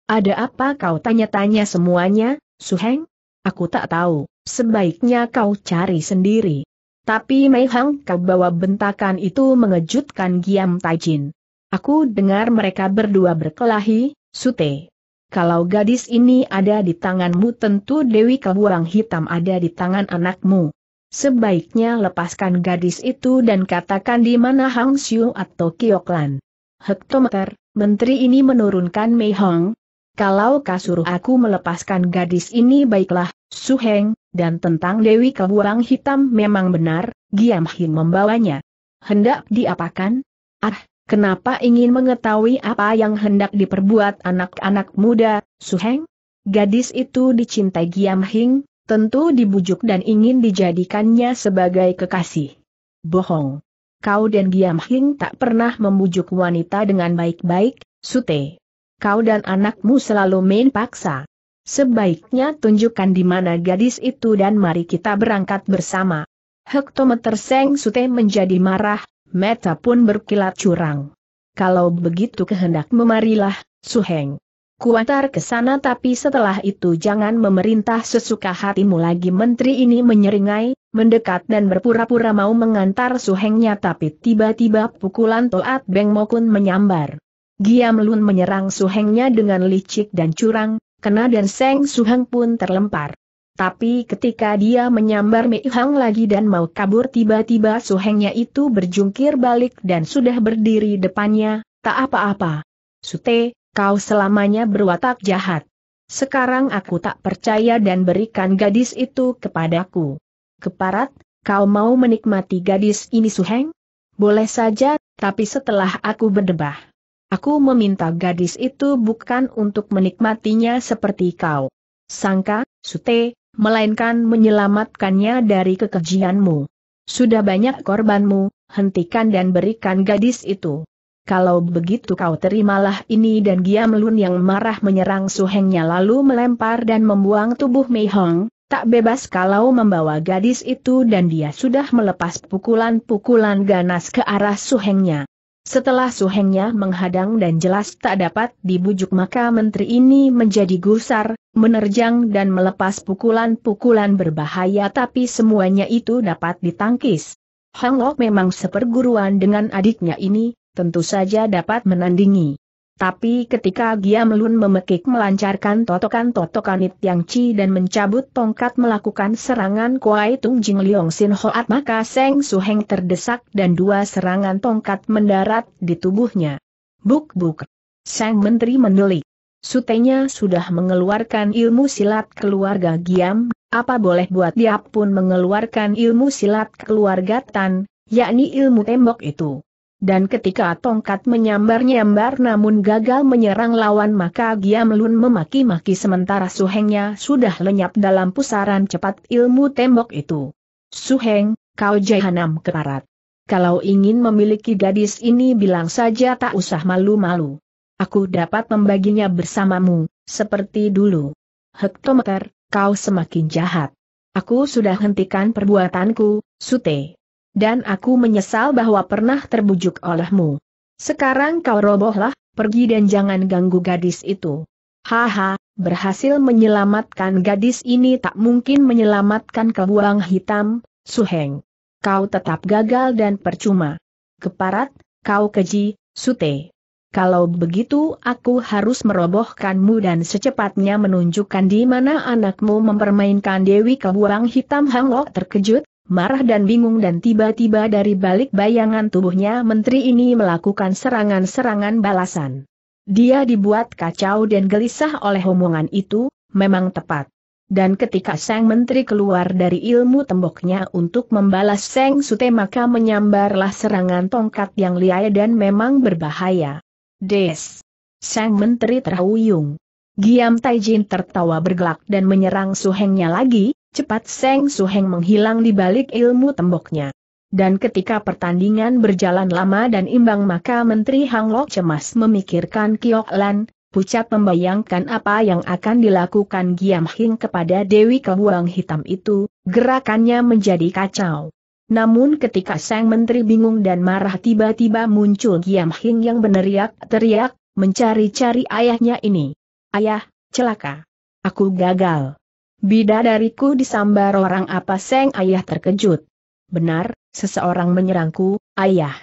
Ada apa kau tanya-tanya semuanya, Su Heng? Aku tak tahu, sebaiknya kau cari sendiri. Tapi Mei Hong kau bawa bentakan itu mengejutkan Giam Taijin. Aku dengar mereka berdua berkelahi, Sute. Kalau gadis ini ada di tanganmu tentu Dewi Kelabang Hitam ada di tangan anakmu. Sebaiknya lepaskan gadis itu dan katakan di mana Hang Siu atau Kyok Lan. Hektometer, menteri ini menurunkan Mei Hong. Kalau kau suruh aku melepaskan gadis ini baiklah, Su Heng, dan tentang Dewi Kelabang Hitam memang benar, Giam Hing membawanya. Hendak diapakan? Ah, kenapa ingin mengetahui apa yang hendak diperbuat anak-anak muda, Su Heng? Gadis itu dicintai Giam Hing, tentu dibujuk dan ingin dijadikannya sebagai kekasih. Bohong. Kau dan Giam Hing tak pernah membujuk wanita dengan baik-baik, Sute. Kau dan anakmu selalu main paksa. Sebaiknya tunjukkan di mana gadis itu dan mari kita berangkat bersama. Hektometer Seng Sute menjadi marah, mata pun berkilat curang. Kalau begitu kehendak memarilah, Su Heng. Kuantar ke sana tapi setelah itu jangan memerintah sesuka hatimu lagi. Menteri ini menyeringai, mendekat dan berpura-pura mau mengantar Su Hengnya tapi tiba-tiba pukulan Toat Beng Mokun menyambar. Giam Lun menyerang Su Hengnya dengan licik dan curang, kena dan Seng Su Heng pun terlempar. Tapi ketika dia menyambar Mei Hong lagi dan mau kabur tiba-tiba Su Hengnya itu berjungkir balik dan sudah berdiri depannya, tak apa-apa. Sute, kau selamanya berwatak jahat. Sekarang aku tak percaya dan berikan gadis itu kepadaku. Keparat, kau mau menikmati gadis ini Su Heng? Boleh saja, tapi setelah aku berdebah. Aku meminta gadis itu bukan untuk menikmatinya seperti kau sangka, Sute, melainkan menyelamatkannya dari kekejianmu. Sudah banyak korbanmu, hentikan dan berikan gadis itu. Kalau begitu kau terimalah ini dan Giam Lun yang marah menyerang Su Hengnya lalu melempar dan membuang tubuh Mei Hong, tak bebas kalau membawa gadis itu dan dia sudah melepas pukulan-pukulan ganas ke arah Su Hengnya. Setelah Su Hengnya menghadang dan jelas tak dapat dibujuk maka menteri ini menjadi gusar, menerjang dan melepas pukulan-pukulan berbahaya tapi semuanya itu dapat ditangkis. Hang Lok memang seperguruan dengan adiknya ini, tentu saja dapat menandingi. Tapi ketika Giam Lun memekik melancarkan totokan-totokan It Yang Chi dan mencabut tongkat melakukan serangan Kuai Tung Jing Liong Sin Hoat maka Seng Su Heng terdesak dan dua serangan tongkat mendarat di tubuhnya. Buk-buk. Sang menteri mendelik. Sutenya sudah mengeluarkan ilmu silat keluarga Giam. Apa boleh buat dia pun mengeluarkan ilmu silat keluarga Tan, yakni ilmu tembok itu. Dan ketika tongkat menyambar-nyambar namun gagal menyerang lawan maka Giam Lun memaki-maki sementara Su Hengnya sudah lenyap dalam pusaran cepat ilmu tembok itu. Su Heng, kau jahanam keparat. Kalau ingin memiliki gadis ini bilang saja tak usah malu-malu. Aku dapat membaginya bersamamu, seperti dulu. Hektometer. Kau semakin jahat. Aku sudah hentikan perbuatanku, Sute. Dan aku menyesal bahwa pernah terbujuk olehmu. Sekarang kau robohlah, pergi dan jangan ganggu gadis itu. Haha, berhasil menyelamatkan gadis ini tak mungkin menyelamatkan Kelabang Hitam, Su Heng. Kau tetap gagal dan percuma. Keparat, kau keji, Sute. Kalau begitu aku harus merobohkanmu dan secepatnya menunjukkan di mana anakmu mempermainkan Dewi Kelabang Hitam. Hang Lok terkejut, marah dan bingung dan tiba-tiba dari balik bayangan tubuhnya menteri ini melakukan serangan-serangan balasan. Dia dibuat kacau dan gelisah oleh omongan itu, memang tepat. Dan ketika sang menteri keluar dari ilmu temboknya untuk membalas Seng Sute maka menyambarlah serangan tongkat yang liar dan memang berbahaya. Des. Sang menteri terhuyung. Giam Taijin tertawa bergelak dan menyerang Su Hengnya lagi, cepat Seng Su Heng menghilang di balik ilmu temboknya. Dan ketika pertandingan berjalan lama dan imbang maka Menteri Hang Lok cemas memikirkan Kyok Lan, pucat membayangkan apa yang akan dilakukan Giam Hing kepada Dewi Kelabang Hitam itu, gerakannya menjadi kacau. Namun ketika sang menteri bingung dan marah tiba-tiba muncul Giam Hing yang beneriak-teriak, mencari-cari ayahnya ini. Ayah, celaka. Aku gagal. Bidadariku disambar orang apa? Sang ayah terkejut. Benar, seseorang menyerangku, ayah.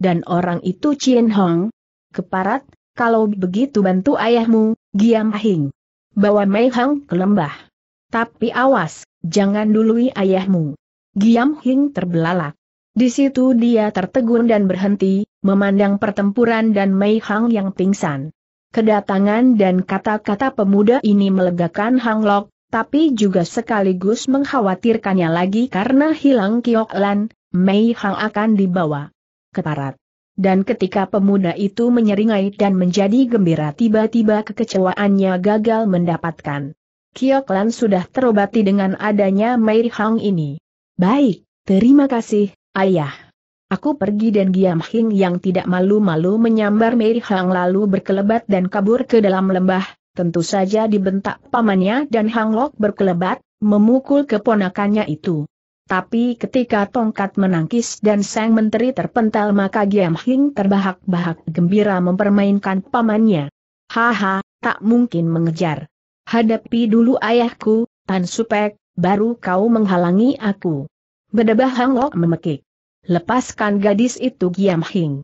Dan orang itu Chien Hong. Keparat, kalau begitu bantu ayahmu, Giam Hing. Bawa Mei Hong ke lembah. Tapi awas, jangan dului ayahmu. Giam Hing terbelalak. Di situ dia tertegun dan berhenti, memandang pertempuran dan Mei Hong yang pingsan. Kedatangan dan kata-kata pemuda ini melegakan Hang Lok, tapi juga sekaligus mengkhawatirkannya lagi karena hilang Kyok Lan, Mei Hong akan dibawa ke barat. Dan ketika pemuda itu menyeringai dan menjadi gembira tiba-tiba kekecewaannya gagal mendapatkan. Kyok Lan sudah terobati dengan adanya Mei Hong ini. Baik, terima kasih, ayah. Aku pergi dan Giam Hing yang tidak malu-malu menyambar Mei Hong lalu berkelebat dan kabur ke dalam lembah, tentu saja dibentak pamannya dan Hang Lok berkelebat, memukul keponakannya itu. Tapi ketika tongkat menangkis dan sang menteri terpental maka Giam Hing terbahak-bahak gembira mempermainkan pamannya. Haha, tak mungkin mengejar. Hadapi dulu ayahku, Tan Supek, baru kau menghalangi aku. Bedebah Hang Lok memekik. Lepaskan gadis itu Giam Hing.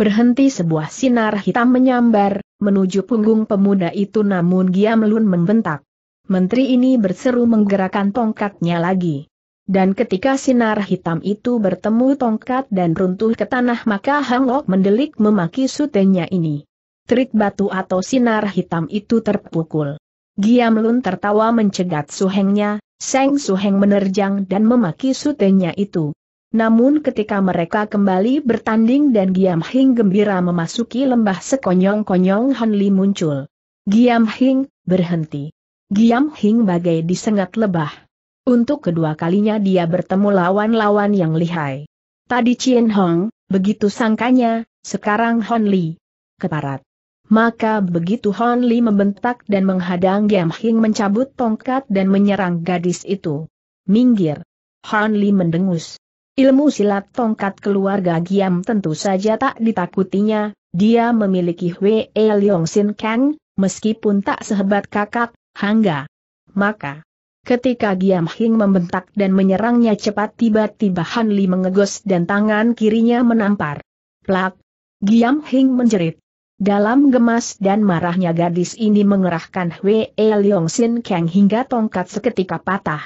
Berhenti sebuah sinar hitam menyambar, menuju punggung pemuda itu namun Giam Lun membentak. Menteri ini berseru menggerakkan tongkatnya lagi. Dan ketika sinar hitam itu bertemu tongkat dan runtuh ke tanah maka Hang Lok mendelik memaki sutenya ini. Terik batu atau sinar hitam itu terpukul. Giam Lun tertawa mencegat Su Hengnya, Sang Su Heng menerjang dan memaki sutenya itu. Namun ketika mereka kembali bertanding dan Giam Hing gembira memasuki lembah sekonyong-konyong Han Li muncul. Giam Hing, berhenti. Giam Hing bagai disengat lebah. Untuk kedua kalinya dia bertemu lawan-lawan yang lihai. Tadi Chien Hong, begitu sangkanya, sekarang Han Li. Keparat. Maka begitu Han Li membentak dan menghadang Giam Hing mencabut tongkat dan menyerang gadis itu. Minggir. Han Li mendengus. Ilmu silat tongkat keluarga Giam tentu saja tak ditakutinya, dia memiliki Hwe Liong Sin Keng, meskipun tak sehebat kakak, Hangga. Maka ketika Giam Hing membentak dan menyerangnya cepat tiba-tiba Han Li mengegos dan tangan kirinya menampar. Plak! Giam Hing menjerit. Dalam gemas dan marahnya gadis ini mengerahkan Hwe Liong Sin Keng hingga tongkat seketika patah.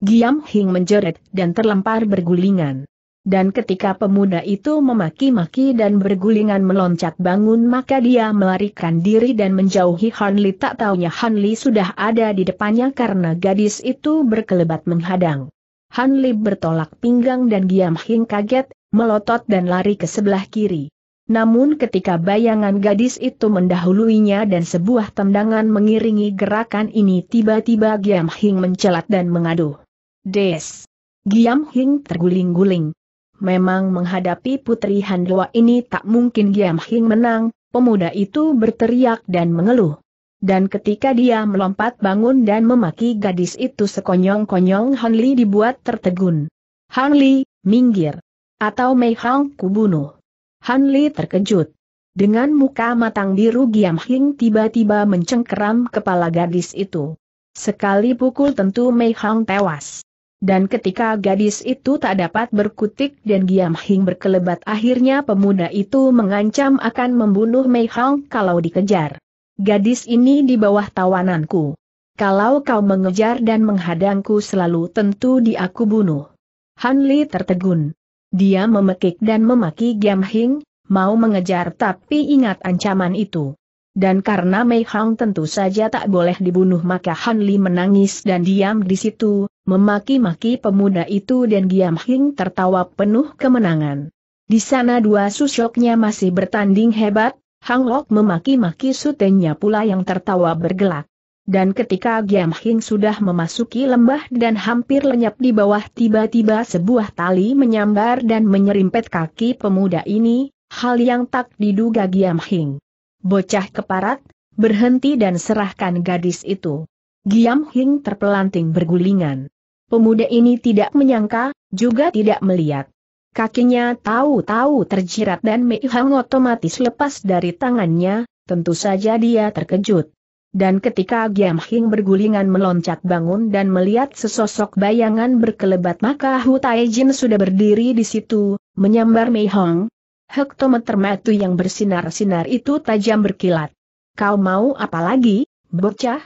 Giam Hing menjerit dan terlempar bergulingan. Dan ketika pemuda itu memaki-maki dan bergulingan meloncat bangun maka dia melarikan diri dan menjauhi Han Li. Tak taunya Han Li sudah ada di depannya karena gadis itu berkelebat menghadang. Han Li bertolak pinggang dan Giam Hing kaget, melotot dan lari ke sebelah kiri. Namun ketika bayangan gadis itu mendahuluinya dan sebuah tendangan mengiringi gerakan ini tiba-tiba Giam Hing mencelat dan mengaduh. Des! Giam Hing terguling-guling. Memang menghadapi putri Handewa ini tak mungkin Giam Hing menang, pemuda itu berteriak dan mengeluh. Dan ketika dia melompat bangun dan memaki gadis itu sekonyong-konyong Han Li dibuat tertegun. Han Li, minggir! Atau Mei Hong kubunuh. Han Li terkejut. Dengan muka matang biru Giam Hing tiba-tiba mencengkeram kepala gadis itu. Sekali pukul tentu Mei Hong tewas. Dan ketika gadis itu tak dapat berkutik dan Giam Hing berkelebat akhirnya pemuda itu mengancam akan membunuh Mei Hong kalau dikejar. Gadis ini di bawah tawananku. Kalau kau mengejar dan menghadangku selalu tentu dia aku bunuh. Han Li tertegun. Dia memekik dan memaki Giam Hing, mau mengejar tapi ingat ancaman itu. Dan karena Mei Hong tentu saja tak boleh dibunuh maka Han Li menangis dan diam di situ, memaki-maki pemuda itu dan Giam Hing tertawa penuh kemenangan. Di sana dua susyoknya masih bertanding hebat, Hang Lok memaki-maki sutenya pula yang tertawa bergelak. Dan ketika Giam Hing sudah memasuki lembah dan hampir lenyap di bawah, tiba-tiba sebuah tali menyambar dan menyerimpet kaki pemuda ini, hal yang tak diduga Giam Hing. "Bocah keparat, berhenti dan serahkan gadis itu." Giam Hing terpelanting bergulingan. Pemuda ini tidak menyangka, juga tidak melihat. Kakinya tahu-tahu terjerat dan Mei Hong otomatis lepas dari tangannya, tentu saja dia terkejut. Dan ketika Giam Hing bergulingan meloncat bangun dan melihat sesosok bayangan berkelebat, maka Hu Taijin sudah berdiri di situ, menyambar Mei Hong. Hektometer mata yang bersinar-sinar itu tajam berkilat. "Kau mau apa lagi, bocah?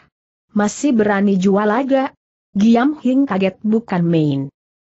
Masih berani jual laga?" Giam Hing kaget bukan main.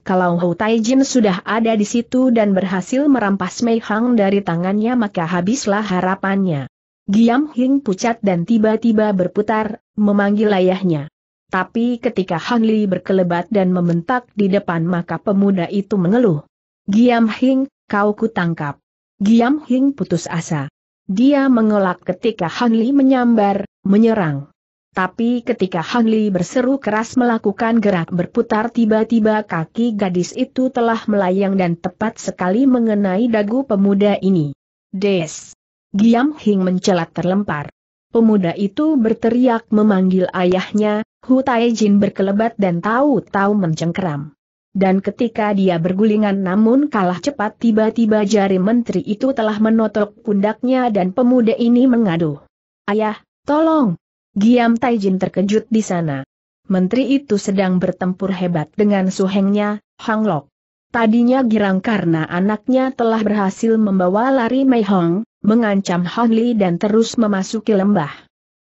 Kalau Hu Taijin sudah ada di situ dan berhasil merampas Mei Hong dari tangannya, maka habislah harapannya. Giam Hing pucat dan tiba-tiba berputar, memanggil ayahnya. Tapi ketika Han Li berkelebat dan membentak di depan, maka pemuda itu mengeluh. "Giam Hing, kau kutangkap." Giam Hing putus asa. Dia mengelak ketika Han Li menyambar, menyerang. Tapi ketika Han Li berseru keras melakukan gerak berputar, tiba-tiba kaki gadis itu telah melayang dan tepat sekali mengenai dagu pemuda ini. "Des!" Giam Hing mencelat terlempar. Pemuda itu berteriak memanggil ayahnya. Hu Taijin berkelebat dan tahu-tahu mencengkeram. Dan ketika dia bergulingan namun kalah cepat, tiba-tiba jari menteri itu telah menotok pundaknya dan pemuda ini mengaduh. "Ayah, tolong!" Giam Taijin terkejut di sana. Menteri itu sedang bertempur hebat dengan Su Hengnya, Hang Lok. Tadinya girang karena anaknya telah berhasil membawa lari Mei Hong, mengancam Han Li dan terus memasuki lembah.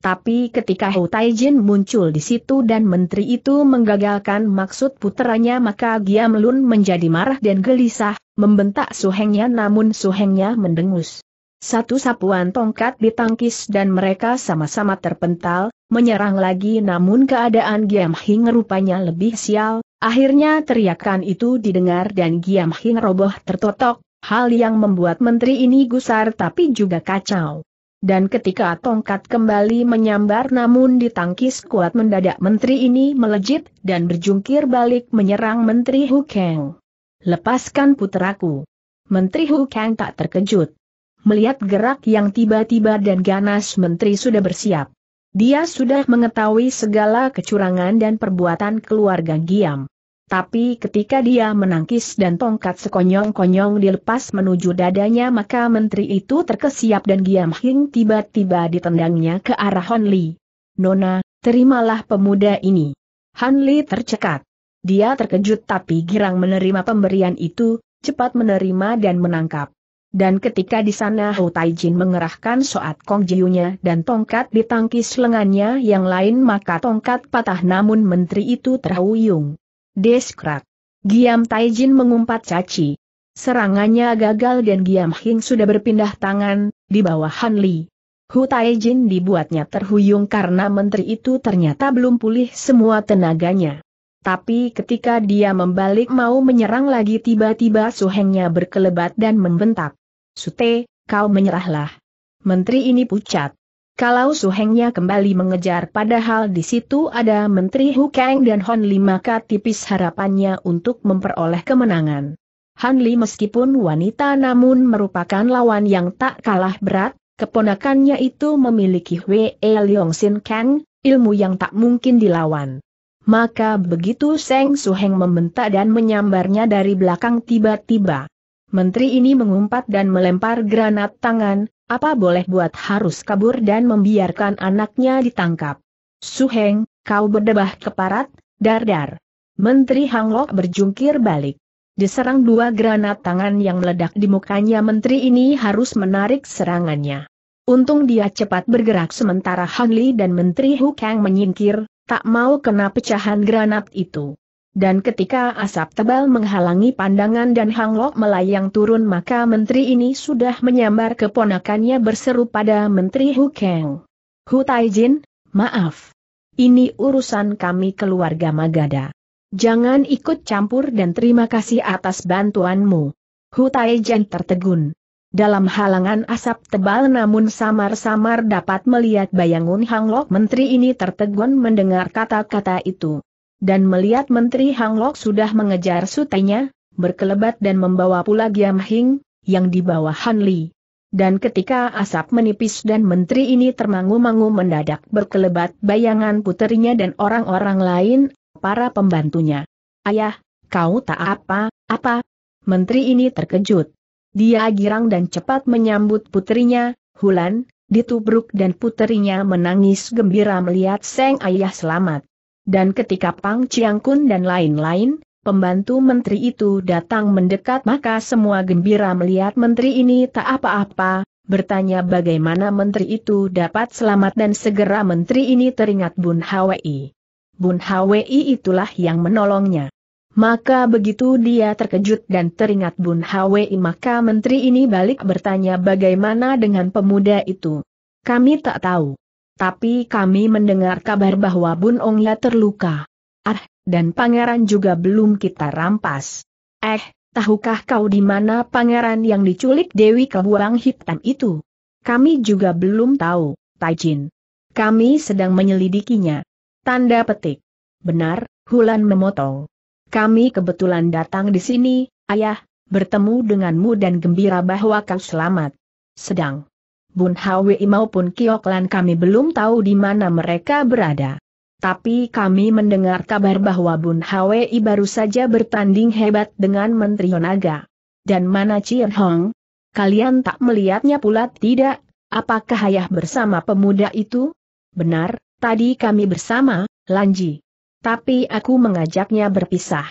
Tapi ketika Hu Taijin muncul di situ dan menteri itu menggagalkan maksud puteranya, maka Giam Lun menjadi marah dan gelisah, membentak Su Hengnya namun Su Hengnya mendengus. Satu sapuan tongkat ditangkis dan mereka sama-sama terpental, menyerang lagi namun keadaan Giam Hing rupanya lebih sial, akhirnya teriakan itu didengar dan Giam Hing roboh tertotok. Hal yang membuat menteri ini gusar tapi juga kacau. Dan ketika tongkat kembali menyambar namun ditangkis kuat, mendadak menteri ini melejit dan berjungkir balik menyerang menteri Hu Kang. "Lepaskan puteraku." Menteri Hu Kang tak terkejut. Melihat gerak yang tiba-tiba dan ganas, menteri sudah bersiap. Dia sudah mengetahui segala kecurangan dan perbuatan keluarga Giam. Tapi ketika dia menangkis dan tongkat sekonyong-konyong dilepas menuju dadanya, maka menteri itu terkesiap dan Giam Hing tiba-tiba ditendangnya ke arah Han Li. "Nona, terimalah pemuda ini." Han Li tercekat. Dia terkejut tapi girang menerima pemberian itu, cepat menerima dan menangkap. Dan ketika di sana Hu Taijin mengerahkan soat Kong Jiunya dan tongkat ditangkis lengannya yang lain, maka tongkat patah namun menteri itu terhuyung. "Deskrak!" Giam Taijin mengumpat caci. Serangannya gagal dan Giam Hing sudah berpindah tangan, di bawah Han Li. Hu Taijin dibuatnya terhuyung karena menteri itu ternyata belum pulih semua tenaganya. Tapi ketika dia membalik mau menyerang lagi, tiba-tiba Su Hengnya berkelebat dan membentak. "Sute, kau menyerahlah." Menteri ini pucat. Kalau Su Hengnya kembali mengejar padahal di situ ada menteri Hu Kang dan Han Li, maka tipis harapannya untuk memperoleh kemenangan. Han Li meskipun wanita namun merupakan lawan yang tak kalah berat, keponakannya itu memiliki Hwe Liong Sin Keng, ilmu yang tak mungkin dilawan. Maka begitu Seng Su Heng membentak dan menyambarnya dari belakang, tiba-tiba menteri ini mengumpat dan melempar granat tangan. Apa boleh buat harus kabur dan membiarkan anaknya ditangkap. "Su Heng, kau berdebah keparat, dardar." Menteri Hang Lok berjungkir balik. Diserang dua granat tangan yang meledak di mukanya, menteri ini harus menarik serangannya. Untung dia cepat bergerak sementara Han Li dan menteri Hu Kang menyingkir, tak mau kena pecahan granat itu. Dan ketika asap tebal menghalangi pandangan dan Hang Lok melayang turun, maka menteri ini sudah menyambar keponakannya berseru pada menteri Hu Kang. "Hu Taijin, maaf. Ini urusan kami keluarga Magadha. Jangan ikut campur dan terima kasih atas bantuanmu." Hu Taijin tertegun. Dalam halangan asap tebal namun samar-samar dapat melihat bayangun Hang Lok. Menteri ini tertegun mendengar kata-kata itu. Dan melihat Menteri Hang Lok sudah mengejar sutenya, berkelebat dan membawa pula Giam Hing, yang dibawa Han Li. Dan ketika asap menipis dan Menteri ini termangu-mangu, mendadak berkelebat bayangan puterinya dan orang-orang lain, para pembantunya. "Ayah, kau tak apa-apa?" Menteri ini terkejut. Dia girang dan cepat menyambut puterinya, Hu Lan, ditubruk dan puterinya menangis gembira melihat sang ayah selamat. Dan ketika Pang Chiangkun dan lain-lain, pembantu menteri itu datang mendekat, maka semua gembira melihat menteri ini tak apa-apa, bertanya bagaimana menteri itu dapat selamat dan segera menteri ini teringat Bun Hwi. Bun Hwi itulah yang menolongnya. Maka begitu dia terkejut dan teringat Bun Hwi, maka menteri ini balik bertanya bagaimana dengan pemuda itu. "Kami tak tahu. Tapi kami mendengar kabar bahwa Bun Ongya terluka. Dan pangeran juga belum kita rampas." Tahukah kau di mana pangeran yang diculik Dewi Kelabang Hitam itu?" "Kami juga belum tahu, Taijin. Kami sedang menyelidikinya." Tanda petik. "Benar," Hu Lan memotong. "Kami kebetulan datang di sini, ayah, bertemu denganmu dan gembira bahwa kau selamat. Sedang Bun Hwi maupun Kyok Lan kami belum tahu di mana mereka berada. Tapi kami mendengar kabar bahwa Bun Hwi baru saja bertanding hebat dengan Menteri Naga. Dan mana Chien Hong? Kalian tak melihatnya pula tidak? Apakah ayah bersama pemuda itu?" "Benar, tadi kami bersama, Lanji. Tapi aku mengajaknya berpisah.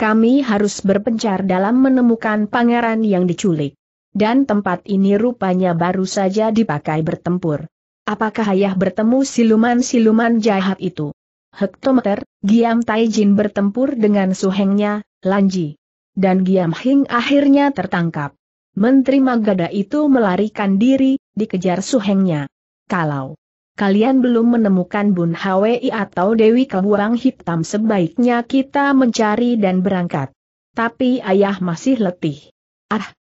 Kami harus berpencar dalam menemukan pangeran yang diculik. Dan tempat ini rupanya baru saja dipakai bertempur." "Apakah ayah bertemu siluman-siluman jahat itu?" "Hektometer, Giam Taijin bertempur dengan Su Hengnya, Lanji. Dan Giam Hing akhirnya tertangkap. Menteri Magadha itu melarikan diri, dikejar Su Hengnya. Kalau kalian belum menemukan Bun Hwi atau Dewi Kelabang Hitam, sebaiknya kita mencari dan berangkat. Tapi ayah masih letih."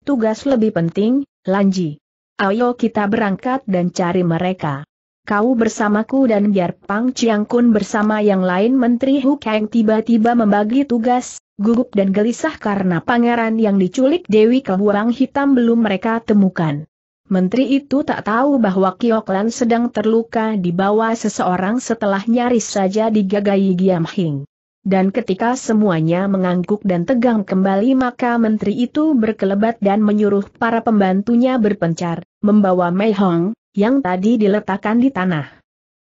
Tugas lebih penting, Lanji. Ayo kita berangkat dan cari mereka. Kau bersamaku." Dan biar Pang Chiangkun bersama yang lain, Menteri Hu Kang tiba-tiba membagi tugas, gugup dan gelisah karena pangeran yang diculik Dewi Kelabang Hitam belum mereka temukan. Menteri itu tak tahu bahwa Kyok Lan sedang terluka di bawah seseorang setelah nyaris saja digagahi Giam Hing. Dan ketika semuanya mengangguk dan tegang kembali, maka menteri itu berkelebat dan menyuruh para pembantunya berpencar, membawa Mei Hong, yang tadi diletakkan di tanah.